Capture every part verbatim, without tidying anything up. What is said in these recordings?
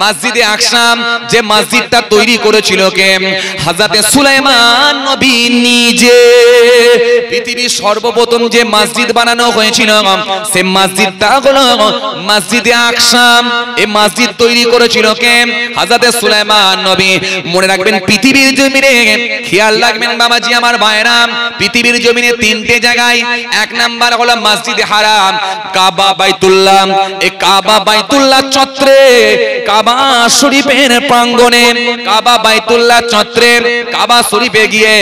मस्जिदे আকসাম जे मस्जिदটা তৈরি করেছিল কে হযরতে সুলাইমান নবী নিজে। পৃথিবীর সর্বপ্রথম যে মসজিদ বানানো হয়েছিল সে মসজিদটা হলো মসজিদে আকসাম। এই মসজিদ তৈরি করেছিল কে হযরতে সুলাইমান নবী। মনে রাখবেন পৃথিবীর জমিনে, খেয়াল রাখবেন বাবাজি আমার ভাইরা, পৃথিবীর জমিনে তিনটে জায়গায়, এক নাম্বার হলো মসজিদে হারাম, কাবা বাইতুল্লাহ। এই কাবা বাইতুল্লাহ চত্বরে কাবা শরীফের প্রাঙ্গণে, কাবা বাইতুল্লাহ চত্বরের কাবা শরীফে গিয়ে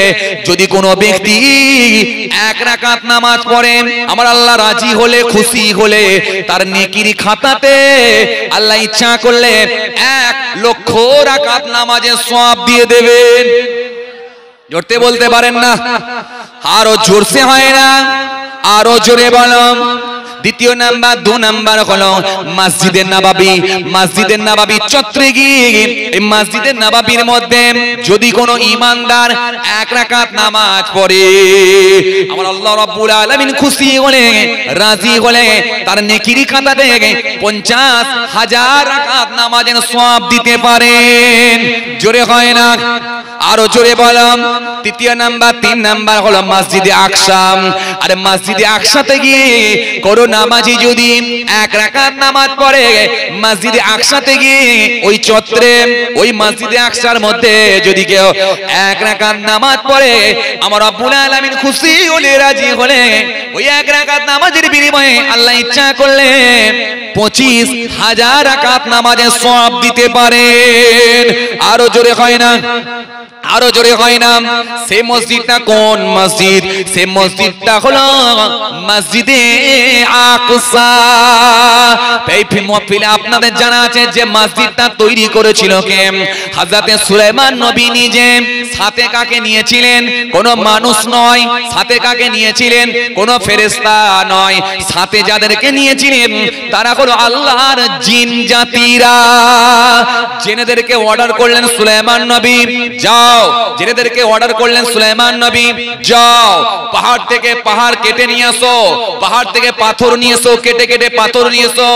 যদি কোনো ব্যক্তি এক রাকাত নামাজ পড়ে, আমার আল্লাহ রাজি হলে, খুশি হলে তার নেকির খাতাতে আল্লাহ ইচ্ছা করলে এক লক্ষ রাকাত নামাজের সওয়াব দিয়ে দেবেন। জোরতে বলতে পারেন না? আরো জোরসে হয় না? আরো জোরে বলম। দ্বিতীয় নাম্বার, দু নাম্বার হলো মসজিদে নববী। মসজিদে নববী চত্বরে গিয়ে এই মসজিদে নববীর মধ্যে যদি কোনো ঈমানদার এক রাকাত নামাজ পড়ে, আমার আল্লাহ রাব্বুল আলামিন খুশি হলে, রাজি হলে তার নেকির খাতাতে পঞ্চাশ হাজার রাকাত নামাজের সওয়াব দিতে পারেন। জোরে হয় না? আরো জোরে বললাম। তৃতীয় নাম্বার, তিন নাম্বার হলো মসজিদে আকসাম। আর মসজিদে আকসাতে গিয়ে করো নামাজি যদি এক রাকাত নামাজ পড়ে মসজিদে আকসাতে গিয়ে, ওই চত্বরে, ওই মসজিদে আকসার মধ্যে যদি কেউ এক রাকাত নামাজ পড়ে, আমার রব্বুল আলামিন খুশি হলে, রাজি হলে ওই এক রাকাত নামাজের বিনিময়ে আল্লাহ ইচ্ছা করলে পঁচিশ হাজার রাকাত নামাজের সওয়াব দিতে পারেন। আরো জোরে হয় না? আরো জোরে হয় না? সে মসজিদটা কোন মসজিদ? সে মসজিদটা হলো মসজিদে আকসা। আপনাদের জানা আছে যে মসজিদটা তৈরি করেছিল কে? হযরতে সুলাইমান নবী নিজে। সাথে কাকে নিয়েছিলেন? কোন মানুষ নয়। সাথে কাকে নিয়েছিলেন? কোন ফেরেশতা নয়। সাথে যাদেরকে নিয়েছিলেন তারা হলো আল্লাহর জিন জাতিরা। জেনেদেরকে অর্ডার করলেন সুলাইমান নবী, যাও। জেনেদেরকে অর্ডার করলেন সুলাইমান নবী, যাও পাহাড় থেকে পাহাড় কেটে নিয়ে আসো, পাহাড় থেকে পাথর নিয়ে এসো, কেটে কেটে পাথর নিয়ে এসো।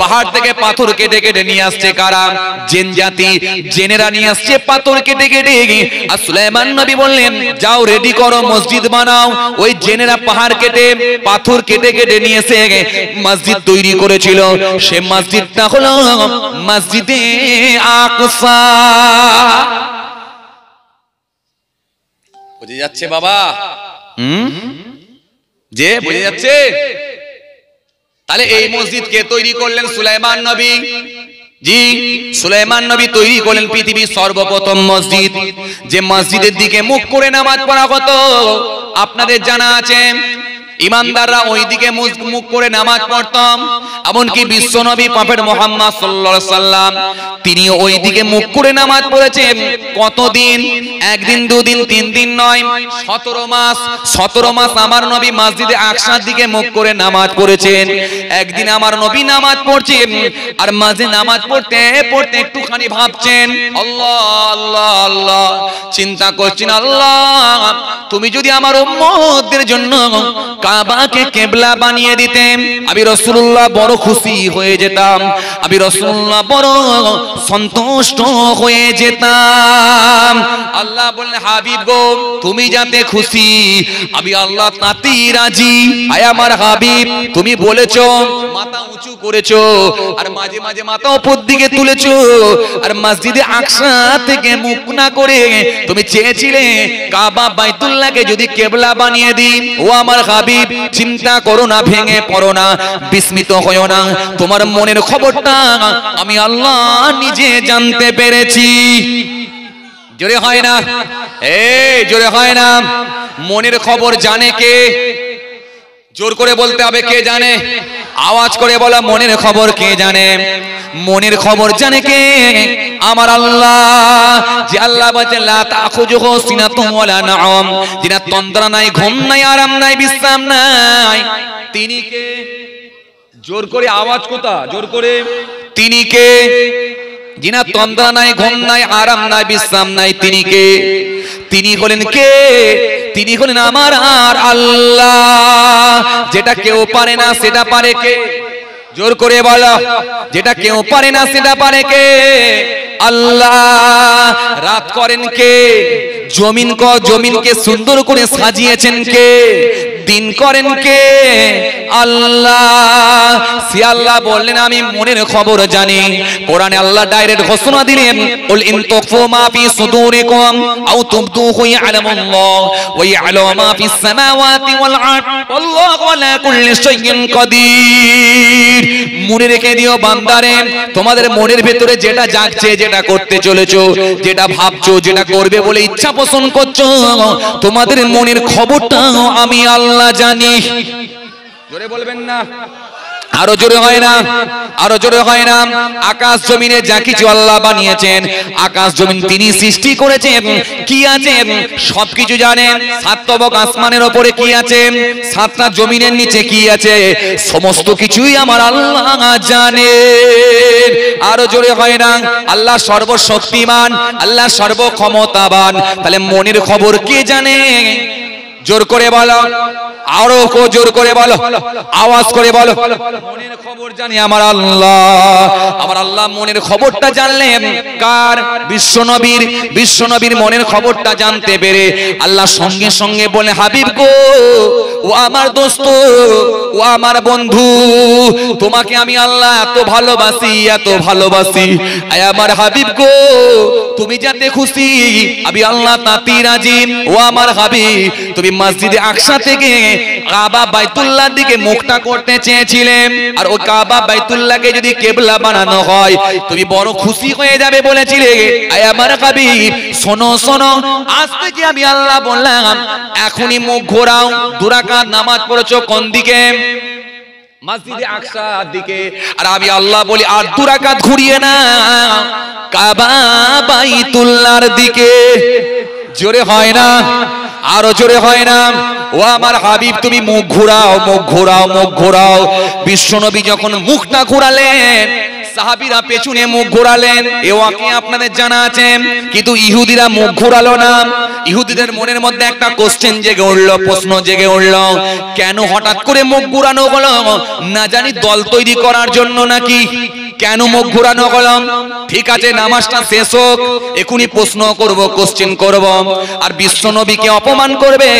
পাহাড় থেকে পাথর কেটে কেটে নিয়ে আসছে কারা? জিন জাতি। জেনেরা নিয়ে আসছে পাথর কেটে কেটে। আর সুলাইমান নবী বললেন, যাও রেডি করো, মসজিদ বানাও। ওই জেনেরা পাহাড় কেটে পাথর কেটে কেটে নিয়ে এসে মসজিদ তৈরি করেছিল। সে মসজিদটা হলো মসজিদে আকসা। বুঝে যাচ্ছে বাবা? হুম, যে বুঝে যাচ্ছে? তাহলে এই মসজিদ কে তৈরি করলেন? সুলাইমান নবী। জি, সুলাইমান নবী তৈরি করলেন পৃথিবীর সর্বপ্রথম মসজিদ। যে মসজিদের দিকে মুখ করে নামাজ পড়া হতো, আপনাদের জানা আছে, ইমানদাররা ওই দিকে মুখ করে নামাজ পড়তাম। এমনকি বিশ্ব নবী প্রফেট মুহাম্মদ সাল্লাল্লাহু আলাইহি সাল্লাম তিনি ওই দিকে মুখ করে নামাজ পড়েছেন। কতদিন? একদিন, দুদিন, তিন দিন নয়, সতেরো মাস। সতেরো মাস আমার নবী মসজিদে আকসার দিকে মুখ করে নামাজ পড়েছেন। একদিন আমার নবী নামাজ পড়ছেন, আর মাঝে নামাজ পড়তে পড়তে একটুখানি ভাবছেন, আল্লাহ আল্লাহ আল্লাহ, চিন্তা করছেন, আল্লাহ তুমি যদি আমার উম্মতদের জন্য কাবাকে কিবলা বানিয়ে দিতেন আমি রাসূলুল্লাহ বড় খুশি হয়ে যেতাম, আমি রাসূলুল্লাহ বড় সন্তুষ্ট হয়ে যেতাম। আল্লাহ বললেন, হাবিব গো, তুমি যাতে খুশি আমি আল্লাহ তাতে রাজি। আয় আমার হাবিব, তুমি বলেছো, মাথা উঁচু করেছো, আর মাঝে মাঝে মাথা উপর দিকে তুলেছো, আর মসজিদে আকসা থেকে মুখ না করে তুমি চেয়েছিলে কাবা বাইতুল্লাহকে যদি কিবলা বানিয়ে দিই। ও আমার হাবিব, চিন্তা করো না, ভেঙে পড়ো না, বিস্মিত হয়ো না, তোমার মনের খবরটা আমি আল্লাহ নিজে জানতে পেরেছি। জোরে হয় না? এই জোরে হয় না? মনের খবর জানে কে? জোর করে বলতে হবে, কে জানে? আওয়াজ করে বলা, মনের খবর কে জানে? মনের খবর জানে কে? আমার আল্লাহ। যে আল্লাহ বলেন, লা তাখুযুহু সিনাতুন ওয়ালা নাওম, যিনার তন্দ্রা নাই, ঘুম নাই, আরাম নাই, বিশ্রাম নাই, তিনি কে? জোর করে আওয়াজ কোথা? জোর করে, তিনি কে? যিনার তন্দ্রা নাই, ঘুম নাই, আরাম নাই, বিশ্রাম নাই, তিনি কে? তিনি হলেন কে? তিনি হলেন আমার আর আল্লাহ। যেটা কেউ পারে না সেটা পারে কে? जोर करे बोलो जेटा क्यों पारे ना सेटा पारे के अल्लाह रात करें के जमीन को जमीन के सुंदर करे साजिएছেন के दिन करें के अल्लाह से अल्लाह बोलें आमी मोनेर खबर जानी कुराने अल्लाह डायरेक्ट घोषणा दिलें उल इन तुखफू मा फी सुदूरिकुम औ तुबदूहु यालमुल्लाह व यालमु मा फी समावाति वल अर्द वल्लाहु अला कुल्ली शैइन कदीर मोने रेखे दिओ बांदारे तुम्हारे मोनेर भेतरे जेटा जागछे जेटा करते चलेछो जेटा भाबछो जेटा करबे बोले इच्छा पोषण करछो तुम्हारे मोनेर खबरटा आमी अल्लाह जानी जोरे बोलबेन ना आरो जोरे হয় না আরো জোরে হয় না আকাশ জমিনে যা কিছু আল্লাহ বানিয়েছেন আকাশ জমিন তিনি সৃষ্টি করেছেন কি আছে সবকিছু জানেন সাতবক আসমানের উপরে কি আছে সাতটা জমিনের নিচে কি আছে সমস্ত কিছুই আমার আল্লাহ জানেন আরো জোরে হয় না আল্লাহ সর্বশক্তিমান আল্লাহ সর্বক্ষমতাবান তাহলে মনের খবর কে জানে जोर करे बोलो आरो को जोर करे बोलो आवाज़ करे बोलो मोनेर खबर जाने आमार अल्लाह आमार अल्लाह मोनेर खबरटा जानले कार विश्व नबीर विश्व नबीर मोनेर खबरटा जानते पेरे अल्लाह संगे संगे बोले हाबीब गो ओ आमार दोस्त ओ आमार बंधु तुम्हें आमी अल्लाह एतो भालोबासी एतो भालोबासी आय आमार हाबीब गो तुम जाते खुशी अभी अल्लाह ताती राजी ओ आमार हाबीब तुम मस्जिदे আকসা থেকে কাবা বাইতুল্লাহর দিকে মুখটা করতে চেয়েছিলেন আর ওই কাবা বাইতুল্লাহকে যদি কিবলা বানানো হয় তুমি বড় খুশি হয়ে যাবে বলেছিলে আয় আমার হাবিব শোনো শোনো আজ থেকে আমি আল্লাহ বললাম এখনি মুখ ঘোরাও দুরাকাত নামাজ পড়ছো কোন দিকে মসজিদে আকসার দিকে আর আমি আল্লাহ বলি আর দুরাকাত ঘুরিয়ে না কাবা বাইতুল্লাহর দিকে জোরে হয় না आरो जोरे होय ना ओ आमार हाबीब तुमी मुख घोराओ मुख घोराओ मुख घोराओ विश्व नबी जखन मुखटा घोरालेन সাহাবীরা পেছনে মুখ ঘোরালেন এই ওয়াকিয়া আপনাদের জানা আছে কিন্তু ইহুদিরা মুখ ঘোরালো না ইহুদিদের মনের মধ্যে একটা কোশ্চেন জেগে উঠল প্রশ্ন জেগে উঠল কেন হঠাৎ করে মুখ ঘোরানো হলো না জানি দল তৈরি করার জন্য নাকি কেন মুখ ঘোরানো হলো ঠিক আছে নামাজটা শেষ হোক এখনি প্রশ্ন করব কোশ্চেন করব আর বিশ্ব নবীকে অপমান করবে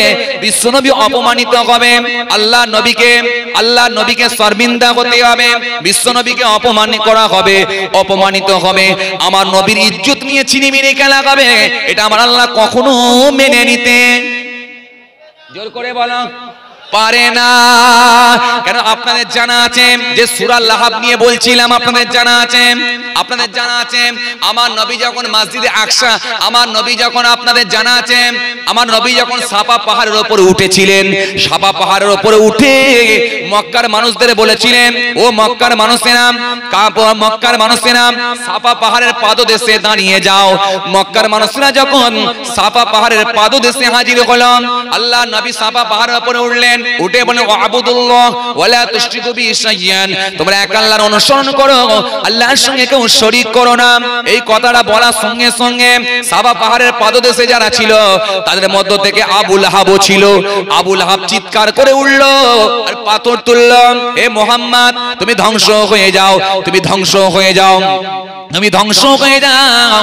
বিশ্ব নবী অপমানিত হবে আল্লাহ নবীকে আল্লাহ নবীকে শর্মিন্দা হতে হবে বিশ্ব নবীকে অপমান করা হবে অপমানিত হবে আমার নবীর इज्जत নিয়ে চিনিমিনি খেলা হবে এটা আমার আল্লাহ কখনো মেনে নিতে জোর করে বলো পারে না কারণ আপনাদের জানা আছে যে সূরা লাহাব নিয়ে বলছিলাম আপনাদের জানা আছে আপনাদের জানা আছে আমার নবী যখন মসজিদে আকসা আমার নবী যখন আপনাদের জানা আছে আমার নবী যখন সাফা পাহাড়ের উপরে উঠেছিলেন সাফা পাহাড়ের উপরে উঠে মক্কার মানুষদের বলেছিলেন ও মক্কার মানুষেরা কাবা মক্কার মানুষেরা সাফা পাহাড়ের পাদদেশে দাঁড়িয়ে যাও মক্কার মানুষরা যখন সাফা পাহাড়ের পাদদেশে হাজির হলো আল্লাহ নবী সাফা পাহাড়ের উপরে উঠলেন उठे बोले अबुदुल्लाह वला तुशरिकु बिही शाइयान তোমরা এক আল্লাহর অনুসরণ করো আল্লাহর সঙ্গে কেউ শরীক করো না এই কথাটা বলার সঙ্গে সঙ্গে সাবা পাহাড়ের পাদদেশে যারা ছিল তাদের মধ্য থেকে আবু লাহাবও ছিল আবু লাহাব চিৎকার করে উঠল আর পাথর তুলল হে মুহাম্মদ তুমি ধ্বংস হয়ে যাও তুমি ধ্বংস হয়ে যাও তুমি ধ্বংস হয়ে যাও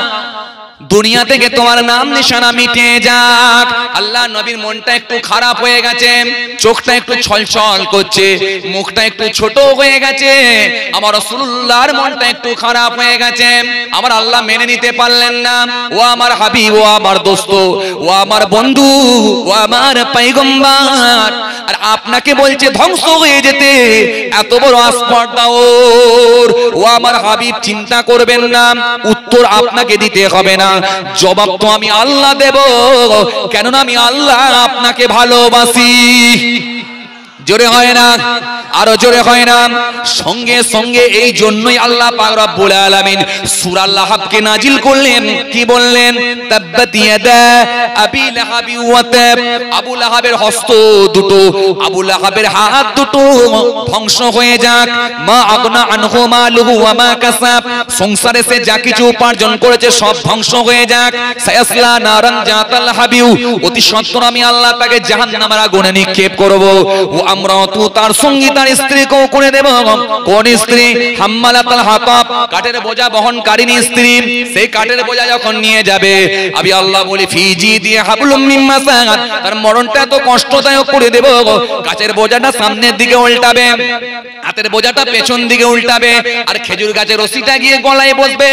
दुनिया থেকে তোমার নাম নিশানা মিটে যাক আল্লাহ নবীর মনটা একটু খারাপ হয়ে গেছে চোখটা একটু ছলছল করছে মুখটা একটু ছোট হয়ে গেছে আমার রাসূলুল্লাহর মনটা একটু খারাপ হয়ে গেছে আমার আল্লাহ মেনে নিতে পারলেন না ও আমার হাবিব ও আমার দোস্ত ও আমার বন্ধু ও আমার পয়গম্বর আর আপনাকে বলছে ধ্বংস হয়ে যেতে এত বড় আস্পর্ধা ওর ও আমার হাবিব চিন্তা করবেন না উত্তর আপনাকে দিতে হবে না জবাব তো আমি আল্লাহ দেব কেন না আমি আল্লাহ আপনাকে ভালোবাসি জোরে হয় না আরো জোরে হয় না সঙ্গে সঙ্গে এই জন্যই আল্লাহ পাক রব্বুল আলামিন সূরা লাহাবকে নাজিল করলেন কি বললেন তাব্বাত ইয়াদা আবি লাহাবি ওয়া তাব আবু লাহাবের হস্ত দুটো আবু লাহাবের হাত দুটো ধ্বংস হয়ে যাক মা আগনা আনহু মালুহু ওয়া মা কাসাব সংসারে সে যা কিছু উপার্জন করেছে সব ধ্বংস হয়ে যাক সায়াসলা নারান জাতাল হাবিউ অতি সত্বর আমি আল্লাহ তাকে জাহান্নামের আগুনে নিক্ষেপ করব सामने दिखे उल्टाबे हाथेर बोझाटा पेछन दिखे उल्टाबे और खेजुर गाछेर रसिटा गिये गलाय बसबे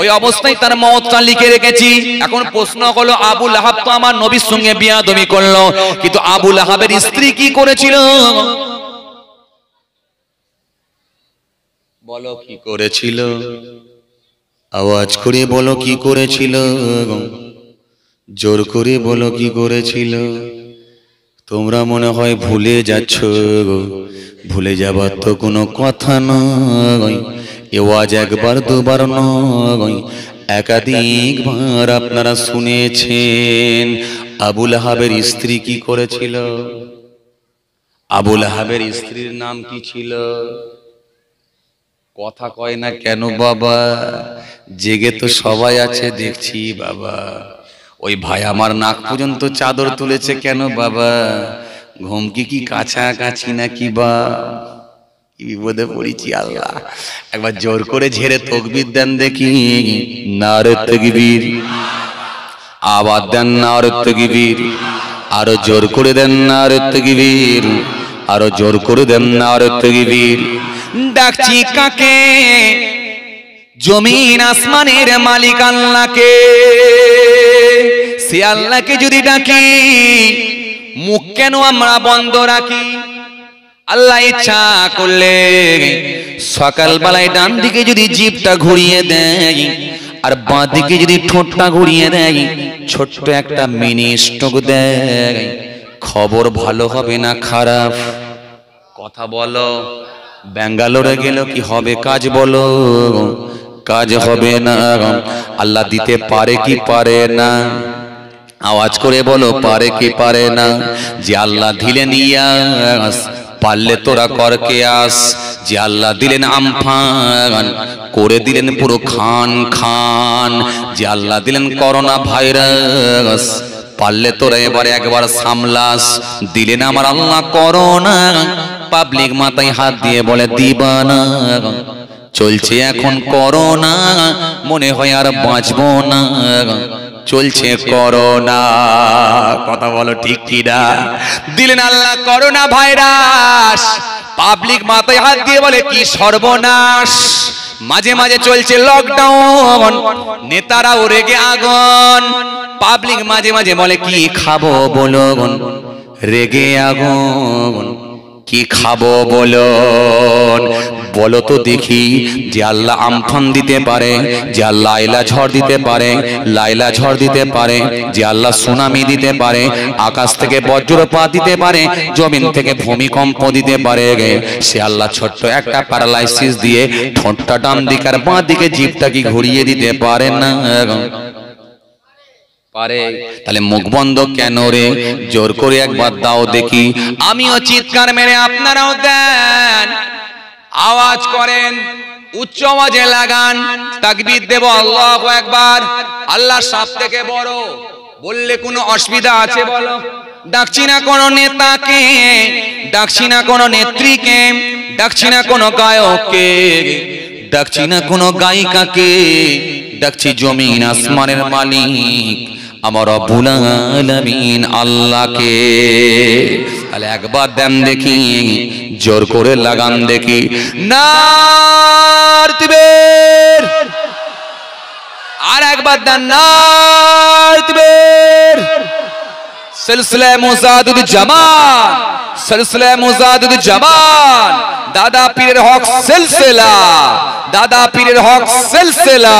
ओई अवस्थाय तार मौतटा लिखे रेखेछि। एखन प्रश्न हलो আবু লাহাব तो आमार नबीर संगे बियादबी करलो किन्तु আবু লাহাবের स्त्री की करेছিল बोलो की करेছিল आवाज करे बोलो की करेছিল जोर करे बोलो की करेছিল। তোমরা মনে হয় ভুলে যাচ্ছ গো, ভুলে যাবার তো কোনো কথা নয়। এ আওয়াজ একবার দুবার নয় একাধিক বার আপনারা শুনেছেন। আবু লাহাবের স্ত্রী কি করেছিল? আবু লাহাবের স্ত্রীর নাম কি ছিল? কথা কয় না কেন বাবা? জেগে তো সবাই আছে দেখছি বাবা। ওই ভাই আমার নাক পর্যন্ত চাদর তুলেছে কেন বাবা? ঘুমকি কি কাঁচা কাঁচি নাকি বা বিপদে পড়েছি আল্লাহ। একবার জোর করে ঝেড়ে তকবীর দেন দেখি, নারে তাকবীর। আওয়াজ দেন নারে তাকবীর। আরো জোর করে দেন নারে তাকবীর। আরো জোর করে দেন নারে তাকবীর। ডাকছি কাকে? জমিন আসমানের মালিক আল্লাহকে। সে আল্লাহকে যদি ডাকি মুখ কেন আমরা বন্ধ রাখি? আল্লাহ ইচ্ছা করলে সকাল বেলায় ডান দিকে যদি জিভটা ঘুরিয়ে দেয় আর বাঁ দিকে যদি ঠোঁটটা ঘুরিয়ে দেয়, ছোট্ট একটা মিনি স্ট্রোক দেয়, খবর ভালো হবে না খারাপ? কথা বলো। ব্যাঙ্গালোরে গেল কি হবে? কাজ বলো। কাজ হবে না। আল্লাহ দিতে পারে কি পারে না? আওয়াজ করে বলো, পারে কি পারে না? যে আল্লাহ দিলেন ইয়াস, পারলে তোরা কর কেয়াস। যে আল্লাহ দিলেন আমফান, করে দিলেন পুরো খান খান। যে আল্লাহ দিলেন করোনা ভাইরাস, পারলে তোরা এবারে একবার সামলাস। দিলেন আমার আল্লাহ করোনা, পাবলিক মাথায় হাত দিয়ে বলে দিবানা। চলছে এখন করোনা, মনে হয় আর বাঁচবো না। চলছে করোনা, কথা বলো ঠিক কি না? দিলেন আল্লাহ করোনা ভাইরাস, পাবলিক মাথায় হাত দিয়ে বলে কি সর্বনাশ। মাঝে মাঝে চলছে লকডাউন, নেতারাও রেগে আগুন, পাবলিক মাঝে মাঝে বলে কি খাবো বলো। রেগে আগুন, কি খাবো বলো। বলো তো দেখি, যে আল্লাহ আমফান দিতে পারে, যে আল্লাহ লায়লা ঝড় দিতে পারে, লায়লা ঝড় দিতে পারে, যে আল্লাহ সুনামি দিতে পারে, আকাশ থেকে বজ্রপাত দিতে পারে, জমিন থেকে ভূমিকম্প দিতে পারে, সে আল্লাহ ছোট্ট একটা প্যারালাইসিস দিয়ে ঠোঁটটা ডান দিকে আর বাঁ দিকে জিভটা কি ঘুরিয়ে দিতে পারে না? পারে। তাহলে মুখ বন্ধ কেন রে? জোর করে একবার দাও দেখি। আমিও চিৎকার মেরে আপনারাও দেন, আওয়াজ করেন, উচ্চ আওয়াজে লাগান। তাকবীর দেব আল্লাহু আকবার। আল্লাহ সব থেকে বড়, বললে কোনো অসুবিধা আছে বলো? ডাকছি না কোনো নেতাকে, ডাকছি না কোনো নেত্রীকে, ডাকছি না কোনো গায়ককে, ডাকছি না কোনো গায়িকাকে, ডাকছি জমিন আসমানের মালিক আমার রব্বুল আলামিন আল্লাহকে। তাহলে একবার দেন দেখি, জোর করে লাগান দেখি। নার তাকবীর। আর একবার দেন নার তাকবীর। সিলসিলা মুজাদ্দিদ জামান, সিলসিলা মুজাদ্দিদ জামান, দাদা পীরের হক সিলসিলা, দাদা পীরের হক সিলসিলা।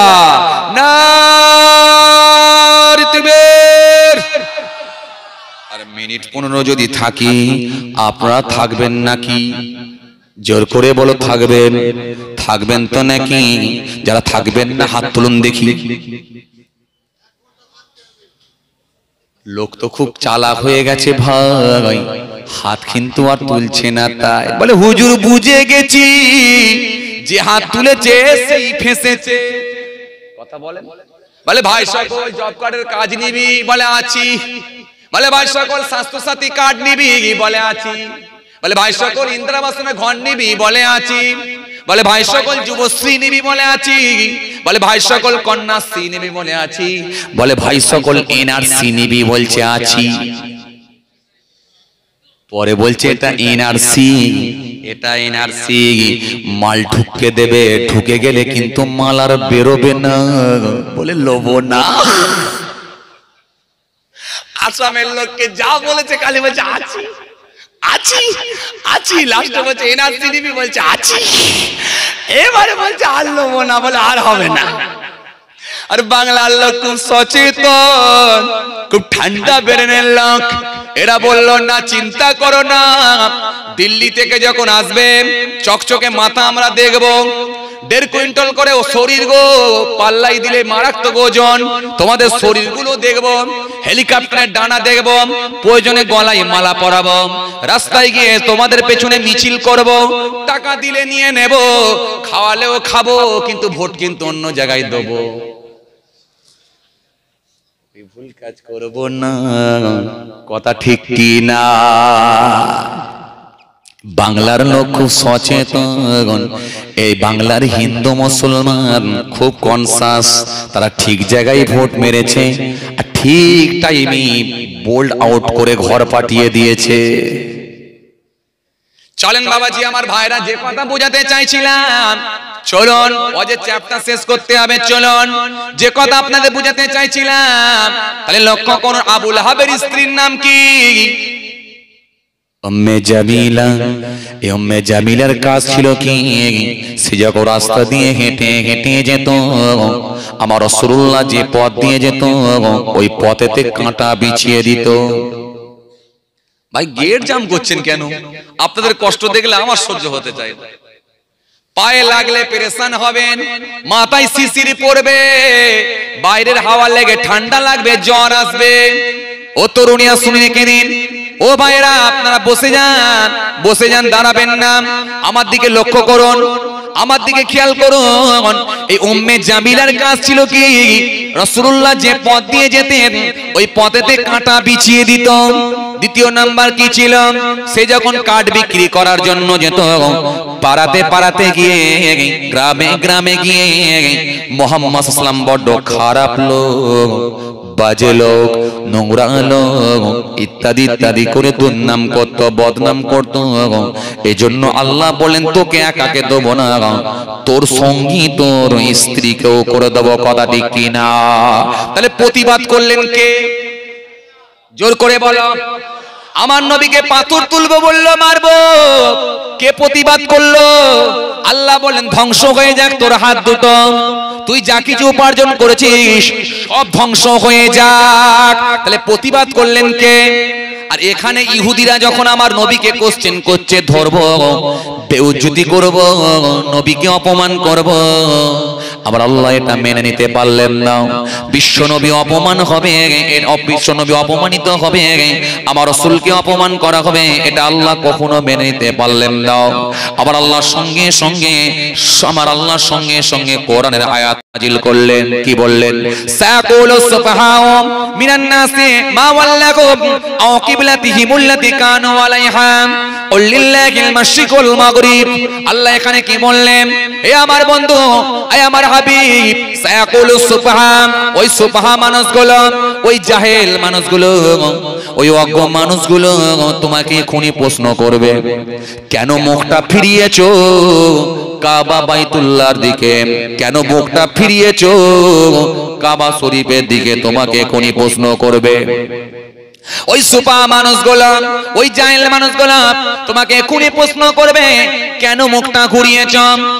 নার তাকবীর। আর মিনিট পনেরো যদি থাকি, আপনারা থাকবেন নাকি? জোর করে বলো, থাকবেন। থাকবেন তো নাকি? যারা থাকবেন না হাত তুলুন দেখি। লোক তো খুব চালাক হয়ে গেছে ভাই, হাত কিন্তু আর তুলছে না। তাই বলে হুজুর বুঝে গেছি, যে হাত তুলেছে সেই ফেঁসেছে। কথা বলে। বলে ভাই সকল জব কার্ডের কাজ নিবি? বলে আছি। বলে ভাই সকল স্বাস্থ্য সাথী কার্ড নিবি? বলে আছি। বলে ভাই সকল ইন্দ্রাবাসনে ঘর নিবি বলে আছি, বলে ভাই সকল যুবশ্রী নিবি বলে আছি, বলে ভাই সকল কন্যাশ্রী নিবি বলে আছি, বলে ভাই সকল এনআরসি নিবি বলছে আছি, পরে বলছে এটা এনআরসি, এটা এনআরসি, মাল ঢুকে দেবে, ঢুকে গেলে কিন্তু মাল আর বেরোবে না, বলে লবো না। আসামের লোককে যা বলেছে কালি বলছে আছি আছি আছি, লাস্টে বলছে এনআরসি নিবি বলছে আছি, এবারে বলছে আর লবো না, বলে আর হবে না। আর বাংলার লোক খুব সচেতন, খুব ঠান্ডা বেরেনের লোক, এরা বললো না চিন্তা করো না, দিল্লি থেকে যখন আসবে চকচকে মাথা আমরা দেখবো, দেড় কুইন্টাল করে ও শরীর গো পাল্লাই দিলে মারাত্মক ওজন, তোমাদের শরীরগুলো দেখবো, হেলিকপ্টারের ডানা দেখবো, প্রয়োজনে গলায় মালা পরাবো, রাস্তায় গিয়ে তোমাদের পেছনে মিছিল করব, টাকা দিলে নিয়ে নেব, খাওয়ালেও খাবো, কিন্তু ভোট কিন্তু অন্য জায়গায় দেবো, ভুল কাজ করব না। কথা ঠিক কি না? বাংলার লোক খুব সচেতন, এই বাংলার হিন্দু মুসলমান খুব কনসাস, তারা ঠিক জায়গায় ভোট মেরেছে, আর ঠিক টাইমে বোল্ড আউট করে ঘর পাঠিয়ে দিয়েছে। চলেন বাবাজি আমার ভাইরা, যে কথা বোঝাতে চাইছিলাম চলুন, আজের চ্যাপ্টার শেষ করতে হবে, চলুন যে কথা আপনাদের বোঝাতে চাইছিলাম, তাহলে লক্ষ্য করুন আবু লাহাবের স্ত্রীর নাম কি? উম্মে জামিলা। এই উম্মে জামিলার কাজ ছিল কি, সে যখন রাস্তা দিয়ে হেঁটে হেঁটে যেত, আমার রাসূলুল্লাহ যে পথ দিয়ে যেত ওই পথেতে কাঁটা বিছিয়ে দিত। ভাই গেট জাম করছেন কেন? আপনাদের কষ্ট দেখলে আমার সহ্য হতে চাই না, পায়ে লাগলে পেরেশান হবেন, মাথায় শিশির পড়বে, বাইরের হাওয়া লেগে ঠান্ডা লাগবে, জ্বর আসবে। ও তরুণীরা শুনে রেখে নিন, ও ভাইরা আপনারা বসে যান, বসে যান, দাঁড়াবেন না, আমার দিকে লক্ষ্য করুন, আমার দিকে খেয়াল করুন। এই উম্মে জামিলার কাজ ছিল কি, রাসূলুল্লাহ যে পথ দিয়ে যেতেন ওই পথেতে কাঁটা বিছিয়ে দিত। দ্বিতীয় নাম্বার কি ছিল, সে যখন কাঠ বিক্রি করার জন্য যেত, পাড়াতে পাড়াতে গিয়ে, গ্রামে গ্রামে গিয়ে, মুহাম্মদ সাল্লাল্লাহু আলাইহি ওয়াসাল্লাম বড্ড খারাপ লোক, বাজে লোক, নোংরা লোক ইত্যাদি ইত্যাদি করে দুর্নাম করত, বদনাম করত। এজন্য আল্লাহ বলেন তোকে একাকে দেব না, তোর সঙ্গী তোর স্ত্রীকেও করে দেব। কথা ঠিক কিনা? তাহলে প্রতিবাদ করলেন কে? জোর করে বলো। আমার নবীকে পাথর তুলবো বললো, মারবো। কে প্রতিবাদ করলো? আল্লাহ বলেন ধ্বংস হয়ে যাক তোর হাত দুটো, তুই যা কিছু উপার্জন করেছিস সব ধ্বংস হয়ে যাক। তাহলে প্রতিবাদ করলেন কে? আর এখানে ইহুদিরা যখন আমার নবীকে কোশ্চেন করছে, ধরবো, বেউজ্জতি করব, নবীকে অপমান করব, আবার আল্লাহ এটা মেনে নিতে পারলেন না। বিশ্ব নবী অপমান হবে, বিশ্ব নবী অপমানিত হবে, আমার রাসূলকে অপমান করা হবে, এটা আল্লাহ কখনো মেনে নিতে পারলেন না। আবার আল্লাহ সঙ্গে সঙ্গে আমার আল্লাহ সঙ্গে সঙ্গে কোরআনের আয়াত নাযিল করলেন। কি বললেন? সাকুলু সুফাহাউ মিনান নাসি মা ওয়াল্লাকুম আও কিবলাতিহিমুল্লাতি কানু আলাইহা কুল লিল্লাহিল মাশরিক ওয়াল মাগরিব। আল্লাহ এখানে কি বললেন? এ আমার বন্ধু, এ আমার হাবিব, সাকুলু সুফাহা, ওই সুফাহা মানুষগুলো, ওই জাহেল মানুষগুলো, ওই অজ্ঞ মানুষগুলো তোমাকে খুনি প্রশ্ন করবে, কেন মুখটা ফিরিয়েছো কাবা বাইতুল্লাহর দিকে, কেন মুখটা ফিরিয়েছো কাবা শরীফের দিকে, তোমাকে খুনি প্রশ্ন করবে। ওই সুপা মানুষ গোলাম, ওই জাহেল মানুষ গোলাম তোমাকে খুনি প্রশ্ন করবে, কেন মুখটা ঘুরিয়েছ।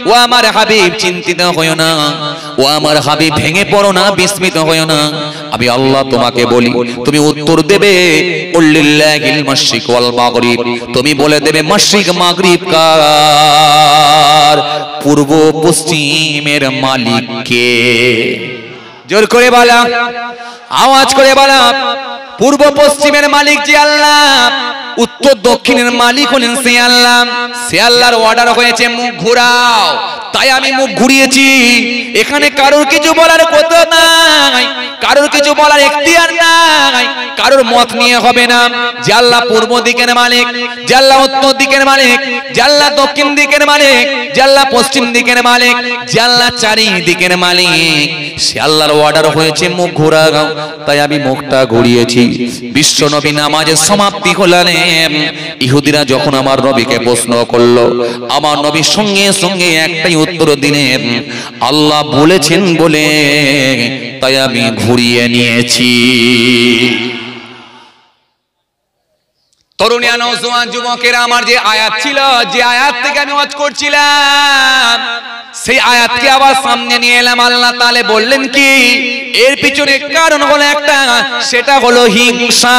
ও আমার হাবিব, চিন্তিত হইও না, ও আমার হাবিব, ভেঙে পড়ো না, বিস্মিত হইও না, আমি আল্লাহ তোমাকে বলি, তুমি উত্তর দেবে লিল্লাহিল মাশরিক ওয়াল মাগরিব, তুমি বলে দেবে মাশরিক মাগরিব কার, পূর্ব পশ্চিমের মালিক কে। জোর করে বলা, আওয়াজ করে বলা, পূর্ব পশ্চিমের মালিক যে আল্লাহ, उत्तर दक्षिणेर मालिक हलेन से आल्लाह। से आल्लाहर ऑर्डर হয়েছে মুখ ঘোরাও, তাই আমি মুখ ঘুরিয়েছি। এখানে কারোর কিছু বলার কথা নাই, কারোর কিছু বলার এখতিয়ার নাই, কারোর মত নিয়ে হবে না। যে আল্লাহ পূর্ব দিকের মালিক, যে আল্লাহ উত্তর দিকের মালিক, যে আল্লাহ দক্ষিণ দিকের মালিক, যে আল্লাহ পশ্চিম দিকের মালিক, যে আল্লাহ চারিদিকের মালিক, সে আল্লাহর অর্ডার হয়েছে মুখ ঘোরাও, তাই আমি মুখটা ঘুরিয়েছি। বিশ্ব নবী নামাজের সমাপ্তি হলেন। ইহুদিরা যখন আমার নবীকে প্রশ্ন করলো, আমার নবী সঙ্গে সঙ্গে একটাই উত্তর দিলেন, আল্লাহ বলেছেন বলে তাই আমি ঘুরিয়ে নিয়েছি। তরুণী নওজোয়ান যুবকেরা, আমার যে আয়াত ছিল, যে আয়াত থেকে আমি ওয়াজ করছিলাম, সেই আয়াতকে আবার সামনে নিয়ে এলাম। আল্লাহ তাআলা বললেন কি, এর পিছনে কারণ হলো একটা, সেটা হলো হিংসা।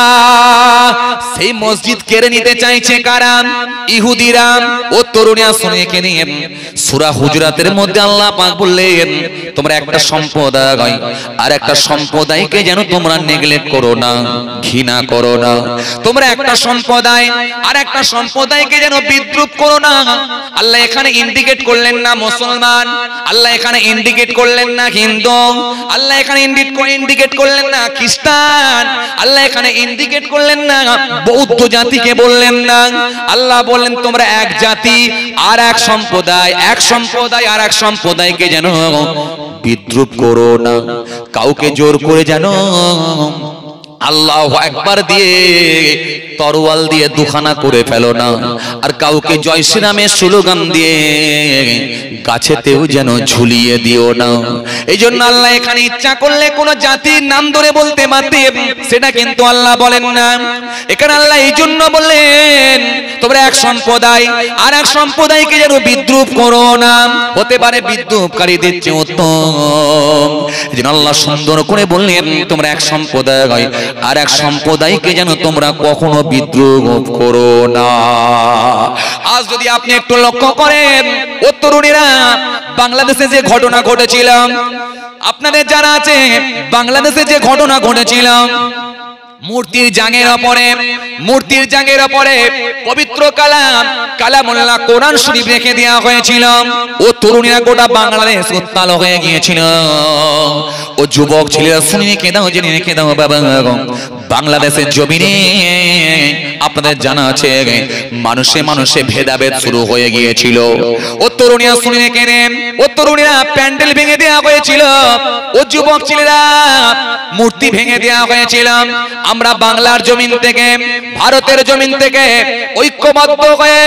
সেই মসজিদ কেড়ে নিতে চাইছে কারা? ইহুদিরা। ও তরুণীরা শুনে নিয়ে, সূরা হুজুরাতের মধ্যে আল্লাহ পাক বললেন, তোমরা একটা সম্প্রদায় আর একটা সম্প্রদায়কে যেন তোমরা নেগলেক্ট করো না, ঘৃণা করো না। তোমরা একটা সম্প্রদায় আর একটা সম্প্রদায়কে যেন বিদ্রুপ করো না। আল্লাহ এখানে ইন্ডিকেট করলেন না মুসলমান, আল্লাহ এখানে ইন্ডিকেট করলেন না হিন্দু, আল্লাহ এখানে ইন্ডিকেট করলেন না খ্রিস্টান, আল্লাহ এখানে ইন্ডিকেট করলেন না বৌদ্ধ জাতিকে, বললেন না। আল্লাহ বললেন তোমরা এক জাতি আর এক সম্প্রদায়, এক সম্প্রদায় আর এক সম্প্রদায়কে যেন বিদ্রুপ করো না, কাউকে জোর করে যেন আল্লাহু আকবার দিয়ে তরোয়াল দিয়ে দুখানা করে ফেলো না, আর কাউকে জয় শ্রীরামের স্লোগান দিয়ে গাছেতেও যেন ঝুলিয়ে দিও না। এই জন্য আল্লাহ এখানে ইচ্ছা করলে কোন জাতির নাম ধরে বলতে পারতে, সেটা কিন্তু আল্লাহ বলেন না। এখানে আল্লাহ এই জন্য বললেন তোমরা এক সম্প্রদায় আর এক সম্প্রদায়কে যেন বিদ্রুপ করো না। হতে পারে বিদ্রুপকারীদের চেয়ে উত্তম। এই জন্য আল্লাহ সুন্দর করে বললেন তোমরা এক সম্প্রদায় আর এক সম্প্রদায়কে যেন তোমরা কখনো বিদ্রুপ করো না। আজ যদি আপনি একটু লক্ষ্য করেন ও তরুণীরা, বাংলাদেশে যে ঘটনা ঘটেছিল, আপনাদের যারা আছে, বাংলাদেশে যে ঘটনা ঘটেছিল, মূর্তির জাঙ্গের ওপরে, মূর্তির জাঙ্গের ওপরে পবিত্র কালাম কালামুল্লাহ কোরআন শরীফ রেখে দেওয়া হয়েছিল। ও তরুণীরা গোটা বাংলাদেশ উত্তাল হয়ে গিয়েছিল। ও যুবক ছেলেরা শুনে রেখে দাও, জেনে রেখে দাও বাবা, বাংলাদেশের জমিনে আপনাদের জানা আছে মানুষে মানুষে ভেদাভেদ শুরু হয়ে গিয়েছিল। ও তরুণীরা শুনে রেখে দেন, ও তরুণীরা প্যান্ডেল ভেঙে দেওয়া হয়েছিল, ও যুবক ছেলেরা মূর্তি ভেঙে দেওয়া হয়েছিল। আমরা বাংলার জমিন থেকে, ভারতের জমিন থেকে ঐক্যবদ্ধ হয়ে,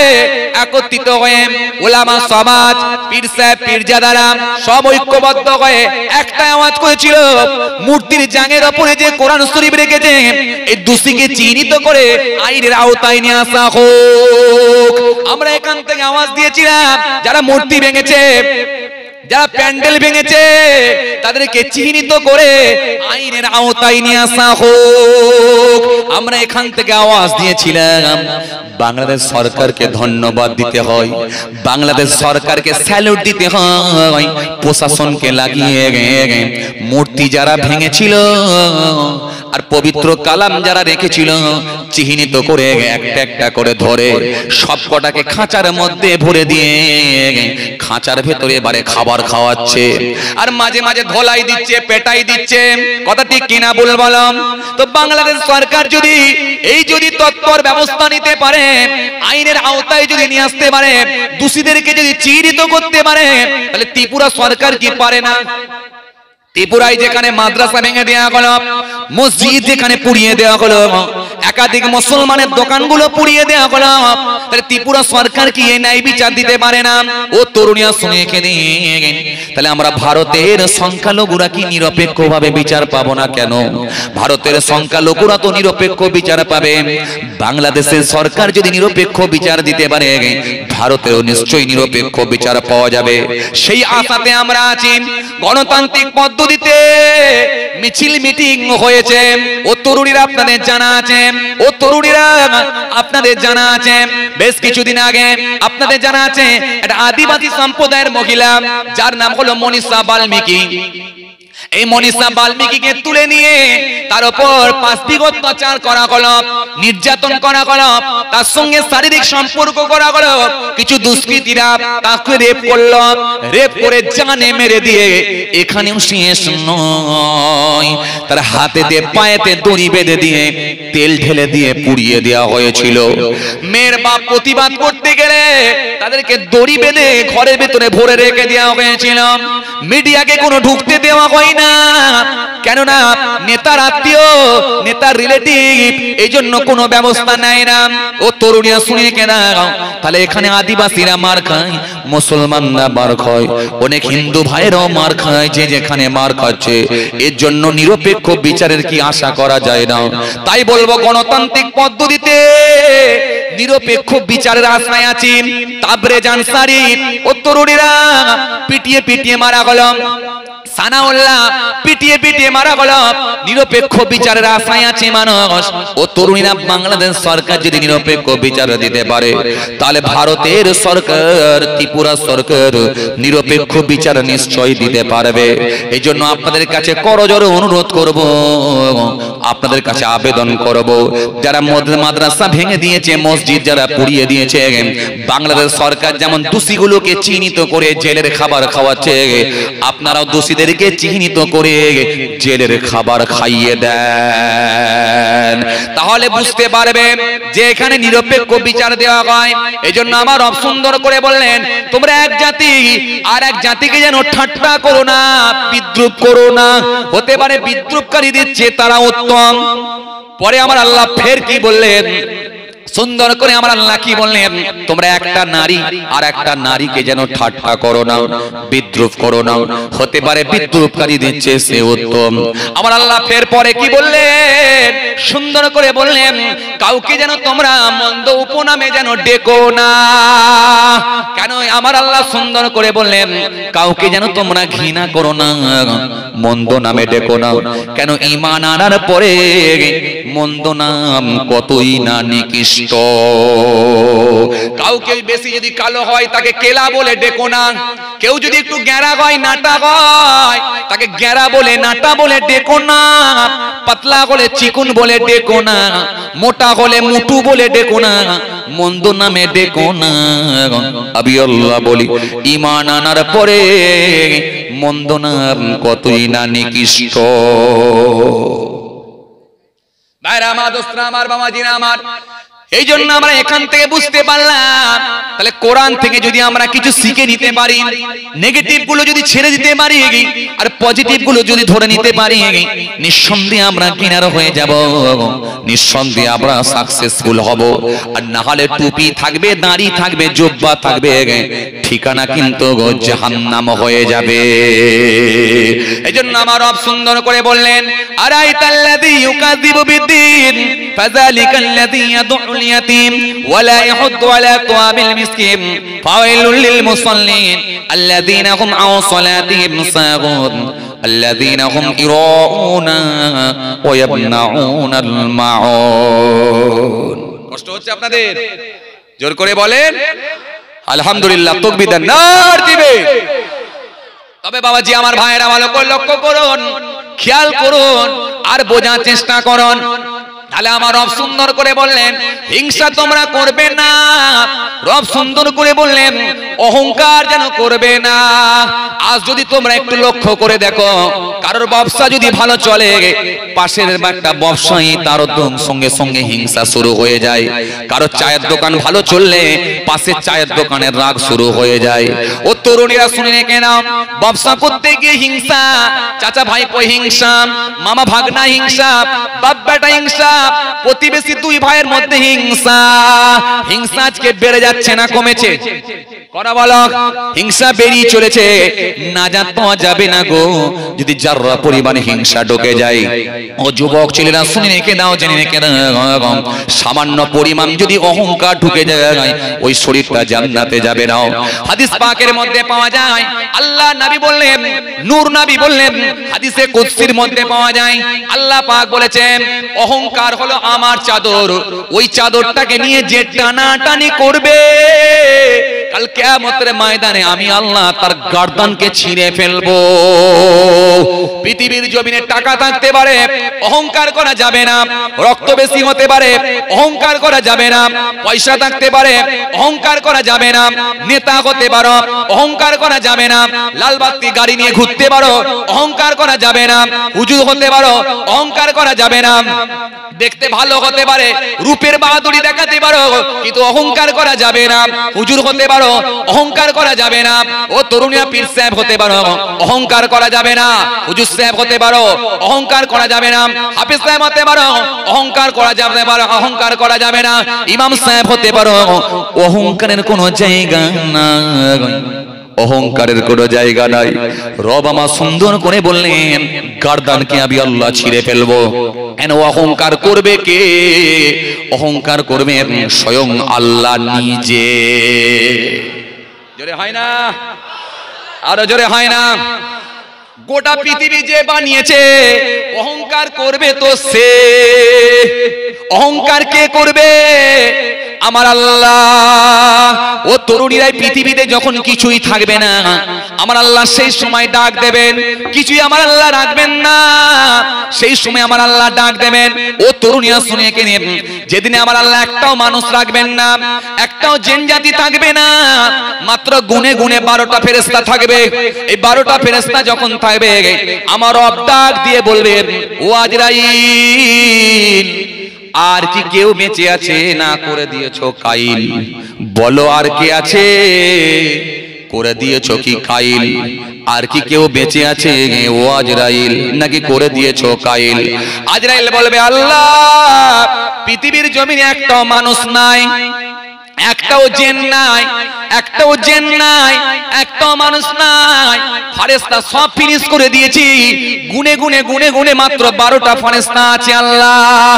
একত্রিত হয়ে, ওলামা সমাজ, পীর সাহেব, পীরজাদারা সব ঐক্যবদ্ধ হয়ে একটা আওয়াজ করেছিল, মূর্তির জাঙ্গের ওপরে যে কোরআন শরীফ রেখেছে এই দোষীকে চিহ্নিত করে আইনের আওতায় নিয়ে আসা হোক। আমরা এখান থেকে আওয়াজ দিয়েছিলাম যারা মূর্তি ভেঙেছে, যারা প্যান্ডেল ভেঙেছে, তাদেরকে চিহ্নিত করে আইনের আওতায় নিয়ে আসা হোক। আমরা এখান থেকে আওয়াজ দিয়েছিলাম। বাংলাদেশ সরকারকে ধন্যবাদ দিতে হয়, বাংলাদেশ সরকারকে স্যালুট দিতে হয়, প্রশাসনকে লাগিয়ে মূর্তি যারা ভেঙেছিল আর পবিত্র কালাম যারা রেখেছিল চিহ্নিত করে একটা একটা করে ধরে সবকটাকে খাঁচার মধ্যে ভরে দিয়ে খাঁচার ভেতরে এবারে খাবার খাওয়াচ্ছে, আর মাঝে মাঝে ধলাই দিচ্ছে, পেটাই দিচ্ছে। কথা ঠিক কিনা বল বললাম তো? বাংলাদেশ সরকার যদি এই যদি তৎপর ব্যবস্থা নিতে পারে, আইনের আওতায় যদি নিয়ে আসতে পারে, দোষীদেরকে যদি চিহ্নিত করতে পারে, তাহলে ত্রিপুরা সরকার কি পারে না? ত্রিপুরায় যেখানে মাদ্রাসা ভেঙে দেওয়া হলো, মসজিদ যেখানে পুড়িয়ে দেওয়া হলো, একাধিক মুসলমানের দোকানগুলো পুড়িয়ে দেওয়া হলো, তাহলে ত্রিপুরা সরকার কি এই ন্যায় বিচার দিতে পারে না? ও তরুণীরা শুনে কেনে, তাহলে আমরা ভারতের সংখ্যালঘুরা কি নিরপেক্ষভাবে বিচার পাবো না কেন? ভারতের সংখ্যালঘুরা তো নিরপেক্ষ বিচার পাবে। বাংলাদেশের সরকার যদি নিরপেক্ষ বিচার দিতে পারে, ভারতেও নিশ্চয়ই নিরপেক্ষ বিচার পাওয়া যাবে। সেই আশাতে আমরা আছি। গণতান্ত্রিক পদ্ধতি দিতে মিছিল মিটিং হয়েছে। ও তরুণীরা আপনাদের জানা আছে, ও তরুণীরা আপনাদের জানা আছে, বেশ কিছুদিন আগে আপনাদের জানা আছে একটা আদিবাসী সম্প্রদায়ের মহিলা, যার নাম হলো মনীষা বাল্মীকি, हाथे पाये दড়ি বেঁধে दिए तेल ढेले दिए পুড়িয়ে দেওয়া হয়েছিল। মেয়ের বাপ প্রতিবাদ করতে গেলে তাদেরকে দড়ি বেঁধে ঘরের ভিতরে ভরে রেখে দেওয়া হয়েছিল। মিডিয়াকে কোনো ঢুকতে দেওয়া হয় না, কেননা নেতার আত্মীয় নেতার রিলেটিভ এইজন্য কোনো ব্যবস্থা নেয় না। ও তরুণীরা শুনে কেনা তাহলে এখানে আদিবাসীরা মার খায়, মুসলমানরা মার খায়, অনেক হিন্দু ভাইরাও মার খায়, যে যেখানে মার খাচ্ছে। এর জন্য নিরপেক্ষ বিচারের কি আশা করা যায় না? তাই বলবো গণতান্ত্রিক পদ্ধতিতে নিরপেক্ষ বিচারের আশায় আছি। তাবরেজ আনসারী ও তরুণীরা পিটিয়ে পিটিয়ে মারা গেল, সানাউল্লাহ পিটিয়ে পিটিয়ে মারা গেল, নিরপেক্ষ বিচারের আশায় আছে মানুষ ও তরুণীরা। বাংলাদেশ সরকার যদি নিরপেক্ষ বিচার দিতে পারে তাহলে ভারতের সরকার, ত্রিপুরা সরকার নিরপেক্ষ বিচার নিশ্চয়ই দিতে পারবে। এই জন্য আপনাদের কাছে করজোড়ে অনুরোধ করব, আপনাদের কাছে আবেদন করব, যারা মাদ্রাসা ভেঙে দিয়েছে, মসজিদ যারা পুড়িয়ে দিয়েছে, বাংলাদেশ সরকার যেমন দোষীগুলোকে চিহ্নিত করে জেলের খাবার খাওয়াচ্ছে, আপনারাও দোষীদেরকে চিহ্নিত করে জেলের খাবার খাইয়ে দেন, তাহলে বুঝতে পারবেন যে এখানে নিরপেক্ষ বিচার দেওয়া হয়। এজন্য আমার রব সুন্দর করে বললেন, তোমরা এক জাতি আর এক জাতিকে যেন ঠাট্টা করো না, বিদ্রুপ করো না। হতে পারে বিদ্রুপকারীদের চেয়ে তারা উত্তম। পরে আমার আল্লাহ ফের কি বললেন, সুন্দর করে আমার আল্লাহ কি বললেন, তোমরা একটা নারী আর একটা নারীকে যেন ঠাট্টা করো না, বিদ্রুপ করো না। হতে পারে বিদ্রুপকারী দিচ্ছে সে উত্তম। আমার আল্লাহ ফের পরে কি বললেন, সুন্দর করে বললেন, কাউকে যেন তোমরা মন্দ উপনামে যেন ডেকো না। কেন আমার আল্লাহ সুন্দর করে বললেন, কাউকে যেন তোমরা ঘৃণা করো না, মন্দ নামে ডেকো না। কেন ঈমান আনার পরে মন্দ নাম কতই না নিকৃষ্ট। কাউকে বেশি যদি কালো হয় তাকে কেলা বলে ডেকো না, কেউ যদি একটু গেরা হয় নাটা হয় তাকে গেরা বলে নাটা বলে ডেকো না, পাতলা হলে চিকুন বলে ডেকো না, মোটা হলে মুটু বলে ডেকো না, মন্দ নামে ডেকো না। আমি আল্লাহ বলি ঈমান আনার পরে মন্দ নাম কতই না নিকৃষ্ট। ভাইরা আমার, দোস্তরা আমার, বাবাজিরা আমার, এই জন্য আমরা এখান থেকে বুঝতে পারলাম তাহলে কোরআন থেকে যদি আমরা কিছু শিখে নিতে পারি, নেগেটিভ গুলো যদি ছেড়ে দিতে পারি আর পজিটিভ গুলো যদি ধরে নিতে পারি, নিঃসন্দেহে আমরা কিনারা হয়ে যাব, নিঃসন্দেহে আমরা সাকসেসফুল হব। আর না হলে টুপি থাকবে, দাড়ি থাকবে, জুব্বা থাকবে, ঠিকানা কিন্তু জাহান্নাম হয়ে যাবে। এজন্য আমার রব সুন্দর করে বললেন, আরাইতাল্লাযী ইউকাযযিবু বিদ্দীন ফাযালিকাল্লাযী ইয়াদউ اليتيم ولا يحض على طعام المسكين فويل للمصلين الذين هم عن صلاتهم ساهون الذين هم يراءون ويمنعون الماعون। কষ্ট হচ্ছে আপনাদের? জোর করে বলেন আলহামদুলিল্লাহ। তাকবীর দেন, নার দিবে। তবে বাবাজি আমার ভাইয়েরা, ভালো করে লক্ষ্য করুন, খেয়াল করুন আর বোঝার চেষ্টা করুন। তাহলে আমার রব সুন্দর করে বললেন, হিংসা তোমরা করবে না। রব সুন্দর করে বললেন, অহংকার যেন করবে না। আজ যদি তোমরা একটু লক্ষ্য করে দেখো, কারোর ব্যবসা যদি ভালো চলে, পাশের একটা ব্যবসায়ী তার সঙ্গে সঙ্গে হিংসা শুরু হয়ে যায়। কারোর চায়ের দোকান ভালো চললে পাশের চায়ের দোকানের রাগ শুরু হয়ে যায়। ও তরুণীরা শুনে কেন, ব্যবসা করতে গিয়ে হিংসা, চাচা ভাইপো হিংসা, মামা ভাগনা হিংসা, বাপ বেটা হিংসা, প্রতিবেশী দুই ভাইয়ের মধ্যে হিংসা। হিংসা আজকে বেড়ে যাচ্ছে না কমেছে? কথা বলো, হিংসা বেরিয়ে চলেছে। নাজাত পাওয়া যাবে না গো যদি যারা পরিমাণে হিংসা ঢোকে যায়। ও যুবক ছেলেরা শুনে রেখে দাও, জেনে রেখে দাও, সামান্য পরিমাণ যদি অহংকার ঢুকে যায়, ওই শরীরটা জান্নাতে যাবে না। হাদিস পাকের মধ্যে পাওয়া যায়, আল্লাহ নবী বললেন, নূর নবী বললেন, হাদিসে কুদসির মধ্যে পাওয়া যায়, আল্লাহ পাক বলেছেন, অহংকার হলো আমার চাদর, ওই চাদরটাকে নিয়ে যে টানাটানি করবে কাল কিয়ামতের ময়দানে আমি আল্লাহ তার গর্দানকে ছিঁড়ে ফেলবো। পৃথিবীর জমিনে টাকা থাকতে পারে, অহংকার করা যাবে না। রক্ত বেশি হতে পারে, অহংকার করা যাবে না। পয়সা থাকতে পারে, অহংকার করা যাবে না। নেতা হতে পারো, অহংকার করা যাবে না। লাল বাতি গাড়ি নিয়ে ঘুরতে পারো, অহংকার করা যাবে না। হুজুর হতে পারো, অহংকার করা যাবে না। দেখতে ভালো হতে পারে, রূপের বাহাদুরি দেখাতে পারো, কিন্তু অহংকার করা যাবে না। হুজুর হতে পারো, অহংকার করা যাবে না। ও তরুণীরা পীর সাহেব হতে পারো, অহংকার করা যাবে না। হুজুর সাহেব হতে পারো, অহংকার করা যাবে না। হাফেজ সাহেব হতে পারো, অহংকার করা যাবে না। অহংকার করা যাবে না। ইমাম সাহেব হতে পারো, অহংকারের কোনো জায়গা না। অহংকারের কোনো জায়গা নাই। রব আমার সুন্দর করে বললেন, গার্দানকে আমি আল্লাহ ছিঁড়ে ফেলবো। অহংকার করবে কে? অহংকার করবে স্বয়ং আল্লাহ নিজে। জোরে হয় না? আরো জোরে হয় না? গোটা পৃথিবী যে বানিয়েছে, অহংকার করবে তো সে। অহংকার কে করবে? আমার আল্লাহ। ও তরুণীরাই, পৃথিবীতে যখন কিছুই থাকবে না, আমার আল্লাহ সেই সময় ডাক দেবেন। কিছুই আমার আল্লাহ রাখবেন না, সেই সময় আমার আল্লাহ ডাক দেবেন। ও তরুণীরা শুনে কেনে, যেদিনে আমার আল্লাহ একটাও মানুষ রাখবেন না, একটাও জেনজাতি থাকবে না, মাত্র গুনে গুনে বারোটা ফেরেস্তা থাকবে। এই বারোটা ফেরেস্তা যখন থাকবে, আমার রব ডাক দিয়ে বলবেন, ও আজরাইল, আর কি কেউ বেঁচে আছে? না, করে দিয়েছো কাইল। বলো, আর কে আছে? করে দিয়েছো কি কাইল? আর কি কেউ বেঁচে আছে? ও আজরাইল, নাকি করে দিয়েছো কাইল? আজরাইল বলবে, আল্লাহ, পৃথিবীর জমিনে একটাও মানুষ নাই, একটাও জেন নাই, একটাও জেন নাই, একটাও মানুষ নাই। ফেরেশতা সব ফিনিশ করে দিয়েছি, গুনে গুনে গুনে গুনে মাত্র বারোটা ফেরেশতা আছে। আল্লাহ,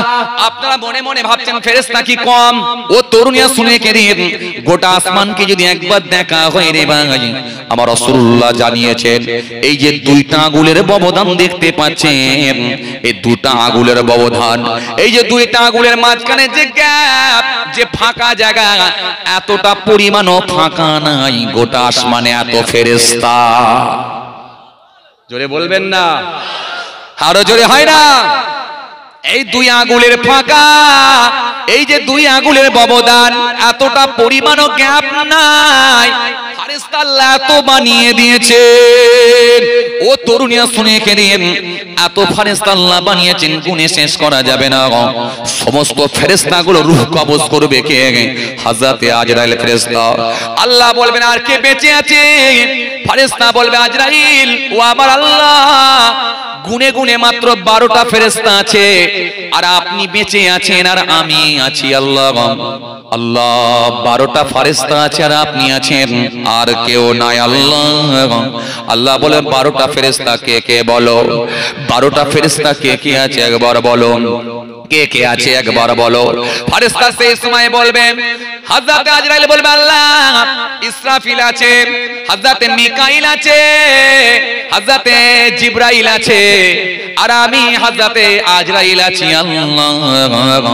আপনারা মনে মনে ভাবছেন ফেরেশতা কি কম? ও তরুণীরা শুনে কে রে, গোটা আসমানকে যদি একবার দেখা হয় রে ভাই, আমার রাসূলুল্লাহ জানিয়েছেন, এই যে দুইটা আঙুলের ব্যবধান দেখতে পাচ্ছেন, এই দুটা আঙুলের ব্যবধান, এই যে দুইটা আঙুলের মাঝখানে যে গ্যাপ, যে ফাঁকা জায়গা, এতটা পরিমাণও ফাঁকা নাই। গোটা আসমানে এত ফেরেশতা। জোরে বলবেন না? আরো জোরে হয় না? এই দুই আঙুলের ফাঁকা, এই যে দুই আঙুলের ব্যবধান, এতটা পরিমাণও গ্যাপ নাই। ফেরেশতারা এত বানিয়ে দিয়েছে। ও তরুণীরা শুনে কেনে, এত ফেরেশতা আল্লাহ বানিয়েছেন, গুণে শেষ করা যাবে না। সমস্ত ফেরেশতাগুলো রূহ কবজ করবে কে? হযরতে আজরাইল ফেরেশতা। আল্লাহ বলবেন, আর কে বেঁচে আছে? ফেরেশতা বলবে, আজরাইল, ও আমার আল্লাহ, গুনে গুনে মাত্র বারোটা ফেরেশতা আছে, আর আপনি বেঁচে আছেন, আর আমি আছি। আল্লাহ, আল্লাহ, বারোটা ফেরেশতা আছে আর আপনি আছেন, আর কেউ নাই। আল্লাহ, আল্লাহ বলে, বারোটা ফেরেশতা কে কে? বলো, বারোটা ফেরেশতা কে কে আছে? একবার বলো, কে কে আছে? একবার বলো। ফেরেশতা সেই সময় বলবে, হযরত আজরাইল বলবে, আল্লাহ, ইসরাফিল আছে, হযরত মিকাইল আছে, হযরত জিবরাইল আছে, আর আমি হযরত আজরাইল আছি। আল্লাহ,